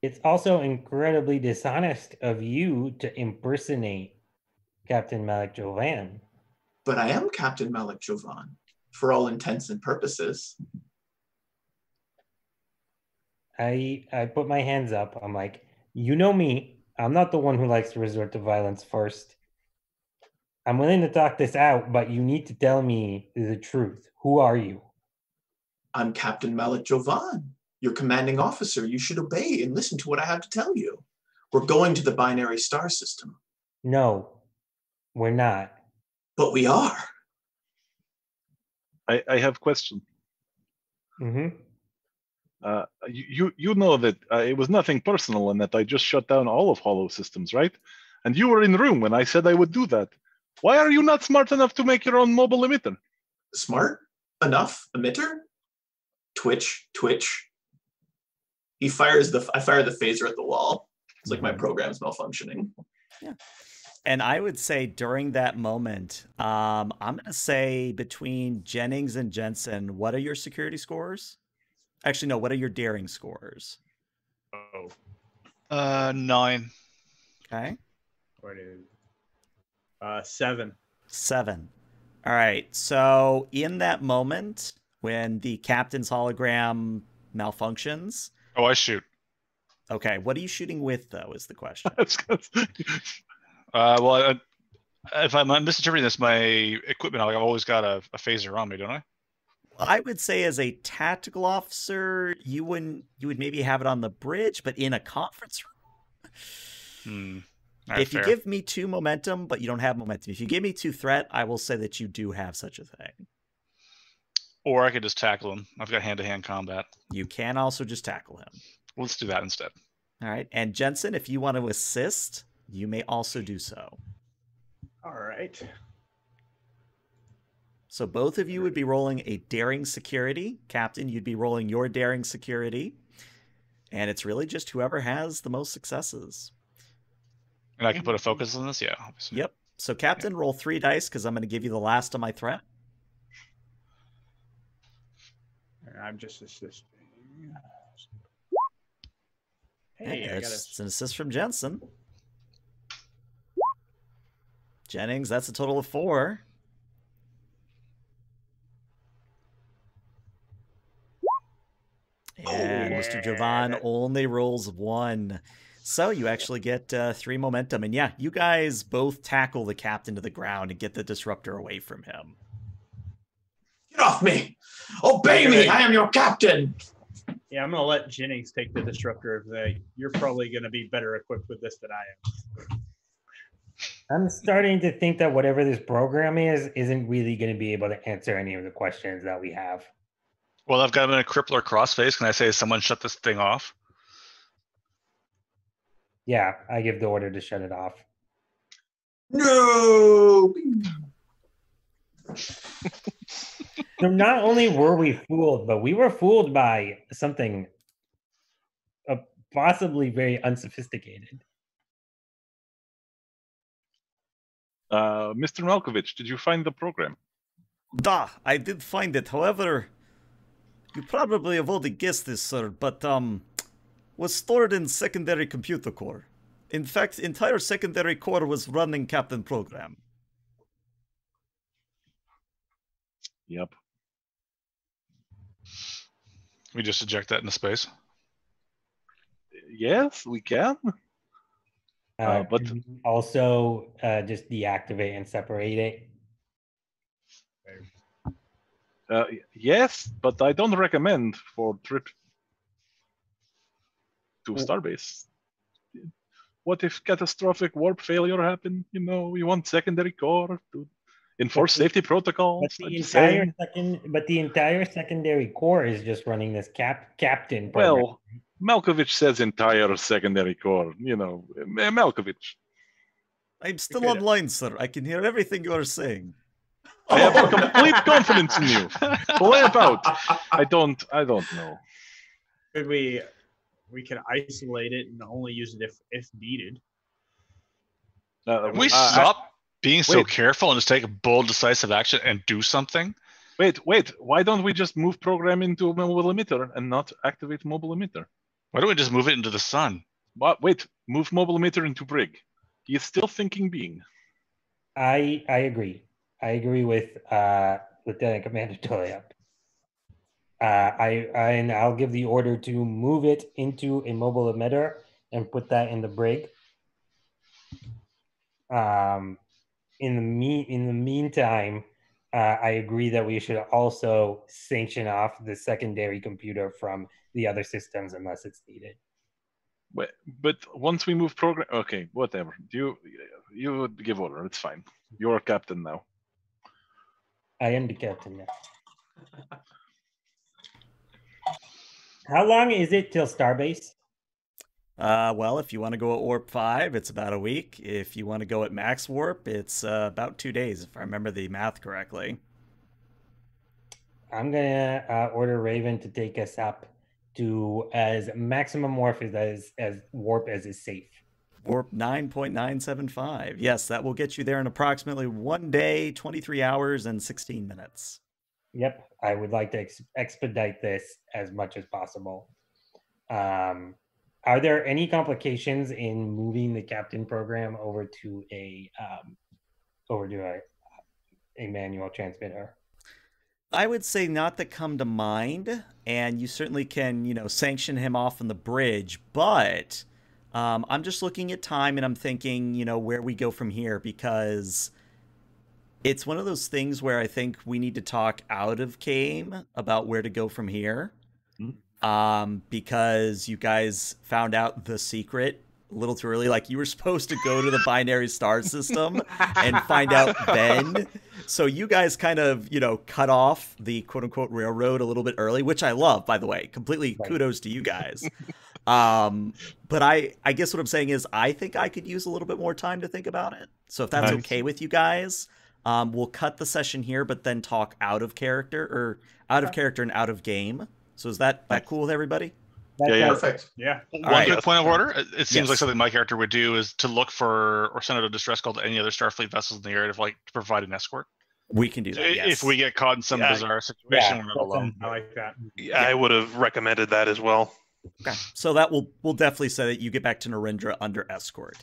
It's also incredibly dishonest of you to impersonate Captain Malik Jovan. But I am Captain Malik Jovan, for all intents and purposes. I put my hands up. I'm like, you know me. I'm not the one who likes to resort to violence first. I'm willing to talk this out, but you need to tell me the truth. Who are you? I'm Captain Malik Jovan. Your commanding officer, you should obey and listen to what I have to tell you. We're going to the binary star system. No, we're not. But we are. I have a question. Mm-hmm. You know that it was nothing personal and that I just shut down all of Holo systems, right? And you were in the room when I said I would do that. Why are you not smart enough to make your own mobile emitter? Smart enough emitter? Twitch, twitch. He fires the, I fire the phaser at the wall. It's like my program's malfunctioning. Yeah. And I would say during that moment, I'm going to say between Jennings and Jensen, what are your security scores? Actually, no, what are your daring scores? Oh. 9. Okay. 7. 7. All right. So in that moment, when the captain's hologram malfunctions, oh, I shoot. Okay, what are you shooting with, though, is the question. Well, if I'm misinterpreting this, my equipment, I've always got a phaser on me, don't I? I would say as a tactical officer, you wouldn't. You would maybe have it on the bridge, but in a conference room? Right, if fair. You give me 2 momentum, but you don't have momentum. If you give me 2 threat, I will say that you do have such a thing. Or I could just tackle him. I've got hand-to-hand combat. You can also just tackle him. Let's do that instead. All right. And Jensen, if you want to assist, you may also do so. All right. So both of you would be rolling a daring security. Captain, you'd be rolling your daring security. And it's really just whoever has the most successes. And I can put a focus on this? Yeah, obviously. Yep. So Captain, roll 3 dice because I'm going to give you the last of my threat. I'm just assisting. Hey, it's an assist from Jensen. Jennings, that's a total of 4. And Mr. Jovan only rolls 1. So you actually get 3 momentum. And yeah, you guys both tackle the captain to the ground and get the disruptor away from him. Get off me! Obey me! I am your captain! Yeah, I'm going to let Jennings take the disruptor. You're probably going to be better equipped with this than I am. I'm starting to think that whatever this program is isn't really going to be able to answer any of the questions that we have. Well, I've got him in a crippler crossface. Can I say someone shut this thing off? Yeah, I give the order to shut it off. No! So not only were we fooled, but we were fooled by something possibly very unsophisticated. Mr. Malkovich, did you find the program? Da, I did find it. However, you probably have already guessed this, sir, but was stored in secondary computer core. In fact, entire secondary core was running Captain Program. Yep. We just eject that into space. Yes, we can. But also just deactivate and separate it. Yes, but I don't recommend for trip to Starbase. What if catastrophic warp failure happened? You know, we want secondary core to enforce safety protocols. But the entire secondary core is just running this captain program. Well, Malkovich says entire secondary core. You know, Malkovich. I'm still online, sir. I can hear everything you are saying. I have complete confidence in you. What about? I don't know. Could we can isolate it and only use it if needed. We stop being so careful and just take a bold, decisive action and do something. Wait. Why don't we just move program into mobile emitter and not activate mobile emitter? Why don't we just move it into the sun? But wait, move mobile emitter into brig. He's still thinking being. I agree. I agree with Lieutenant Commander Tolup. I'll give the order to move it into a mobile emitter and put that in the brig. In the meantime, I agree that we should also sanction off the secondary computer from the other systems unless it's needed. Wait, but once we move program, okay, whatever. You would give order. It's fine. You're captain now. I am the captain now. How long is it till Starbase? Well, if you want to go at Warp 5, it's about a week. If you want to go at Max Warp, it's about 2 days, if I remember the math correctly. I'm going to order Raven to take us up to as maximum warp as warp as is safe. Warp 9.975. Yes, that will get you there in approximately 1 day, 23 hours, and 16 minutes. Yep, I would like to expedite this as much as possible. Are there any complications in moving the captain program over to a manual transmitter? I would say not that come to mind, and you certainly can, sanction him off on the bridge, but I'm just looking at time and I'm thinking, where we go from here, because it's one of those things where I think we need to talk out of game about where to go from here. Because you guys found out the secret a little too early. Like, you were supposed to go to the binary star system and find out then. So you guys kind of, cut off the quote-unquote railroad a little bit early, which I love, by the way. Completely kudos to you guys. But I guess what I'm saying is I think I could use a little bit more time to think about it. So if that's okay with you guys, we'll cut the session here, but then talk out of character, or out of character and out of game. So is that cool with everybody? Yeah. Perfect. Yeah. One quick point of order. It seems like something my character would do is to look for or send out a distress call to any other Starfleet vessels in the area, to provide an escort. We can do that. If we get caught in some bizarre situation, we're not alone. I like that. Yeah, I would have recommended that as well. Okay. So that will definitely say that you get back to Narendra under escort.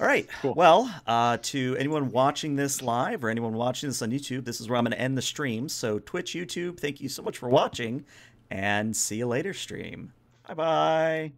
All right. Cool. Well, to anyone watching this live or anyone watching this on YouTube, this is where I'm going to end the stream. So Twitch, YouTube, thank you so much for watching. And see you later, stream. Bye-bye.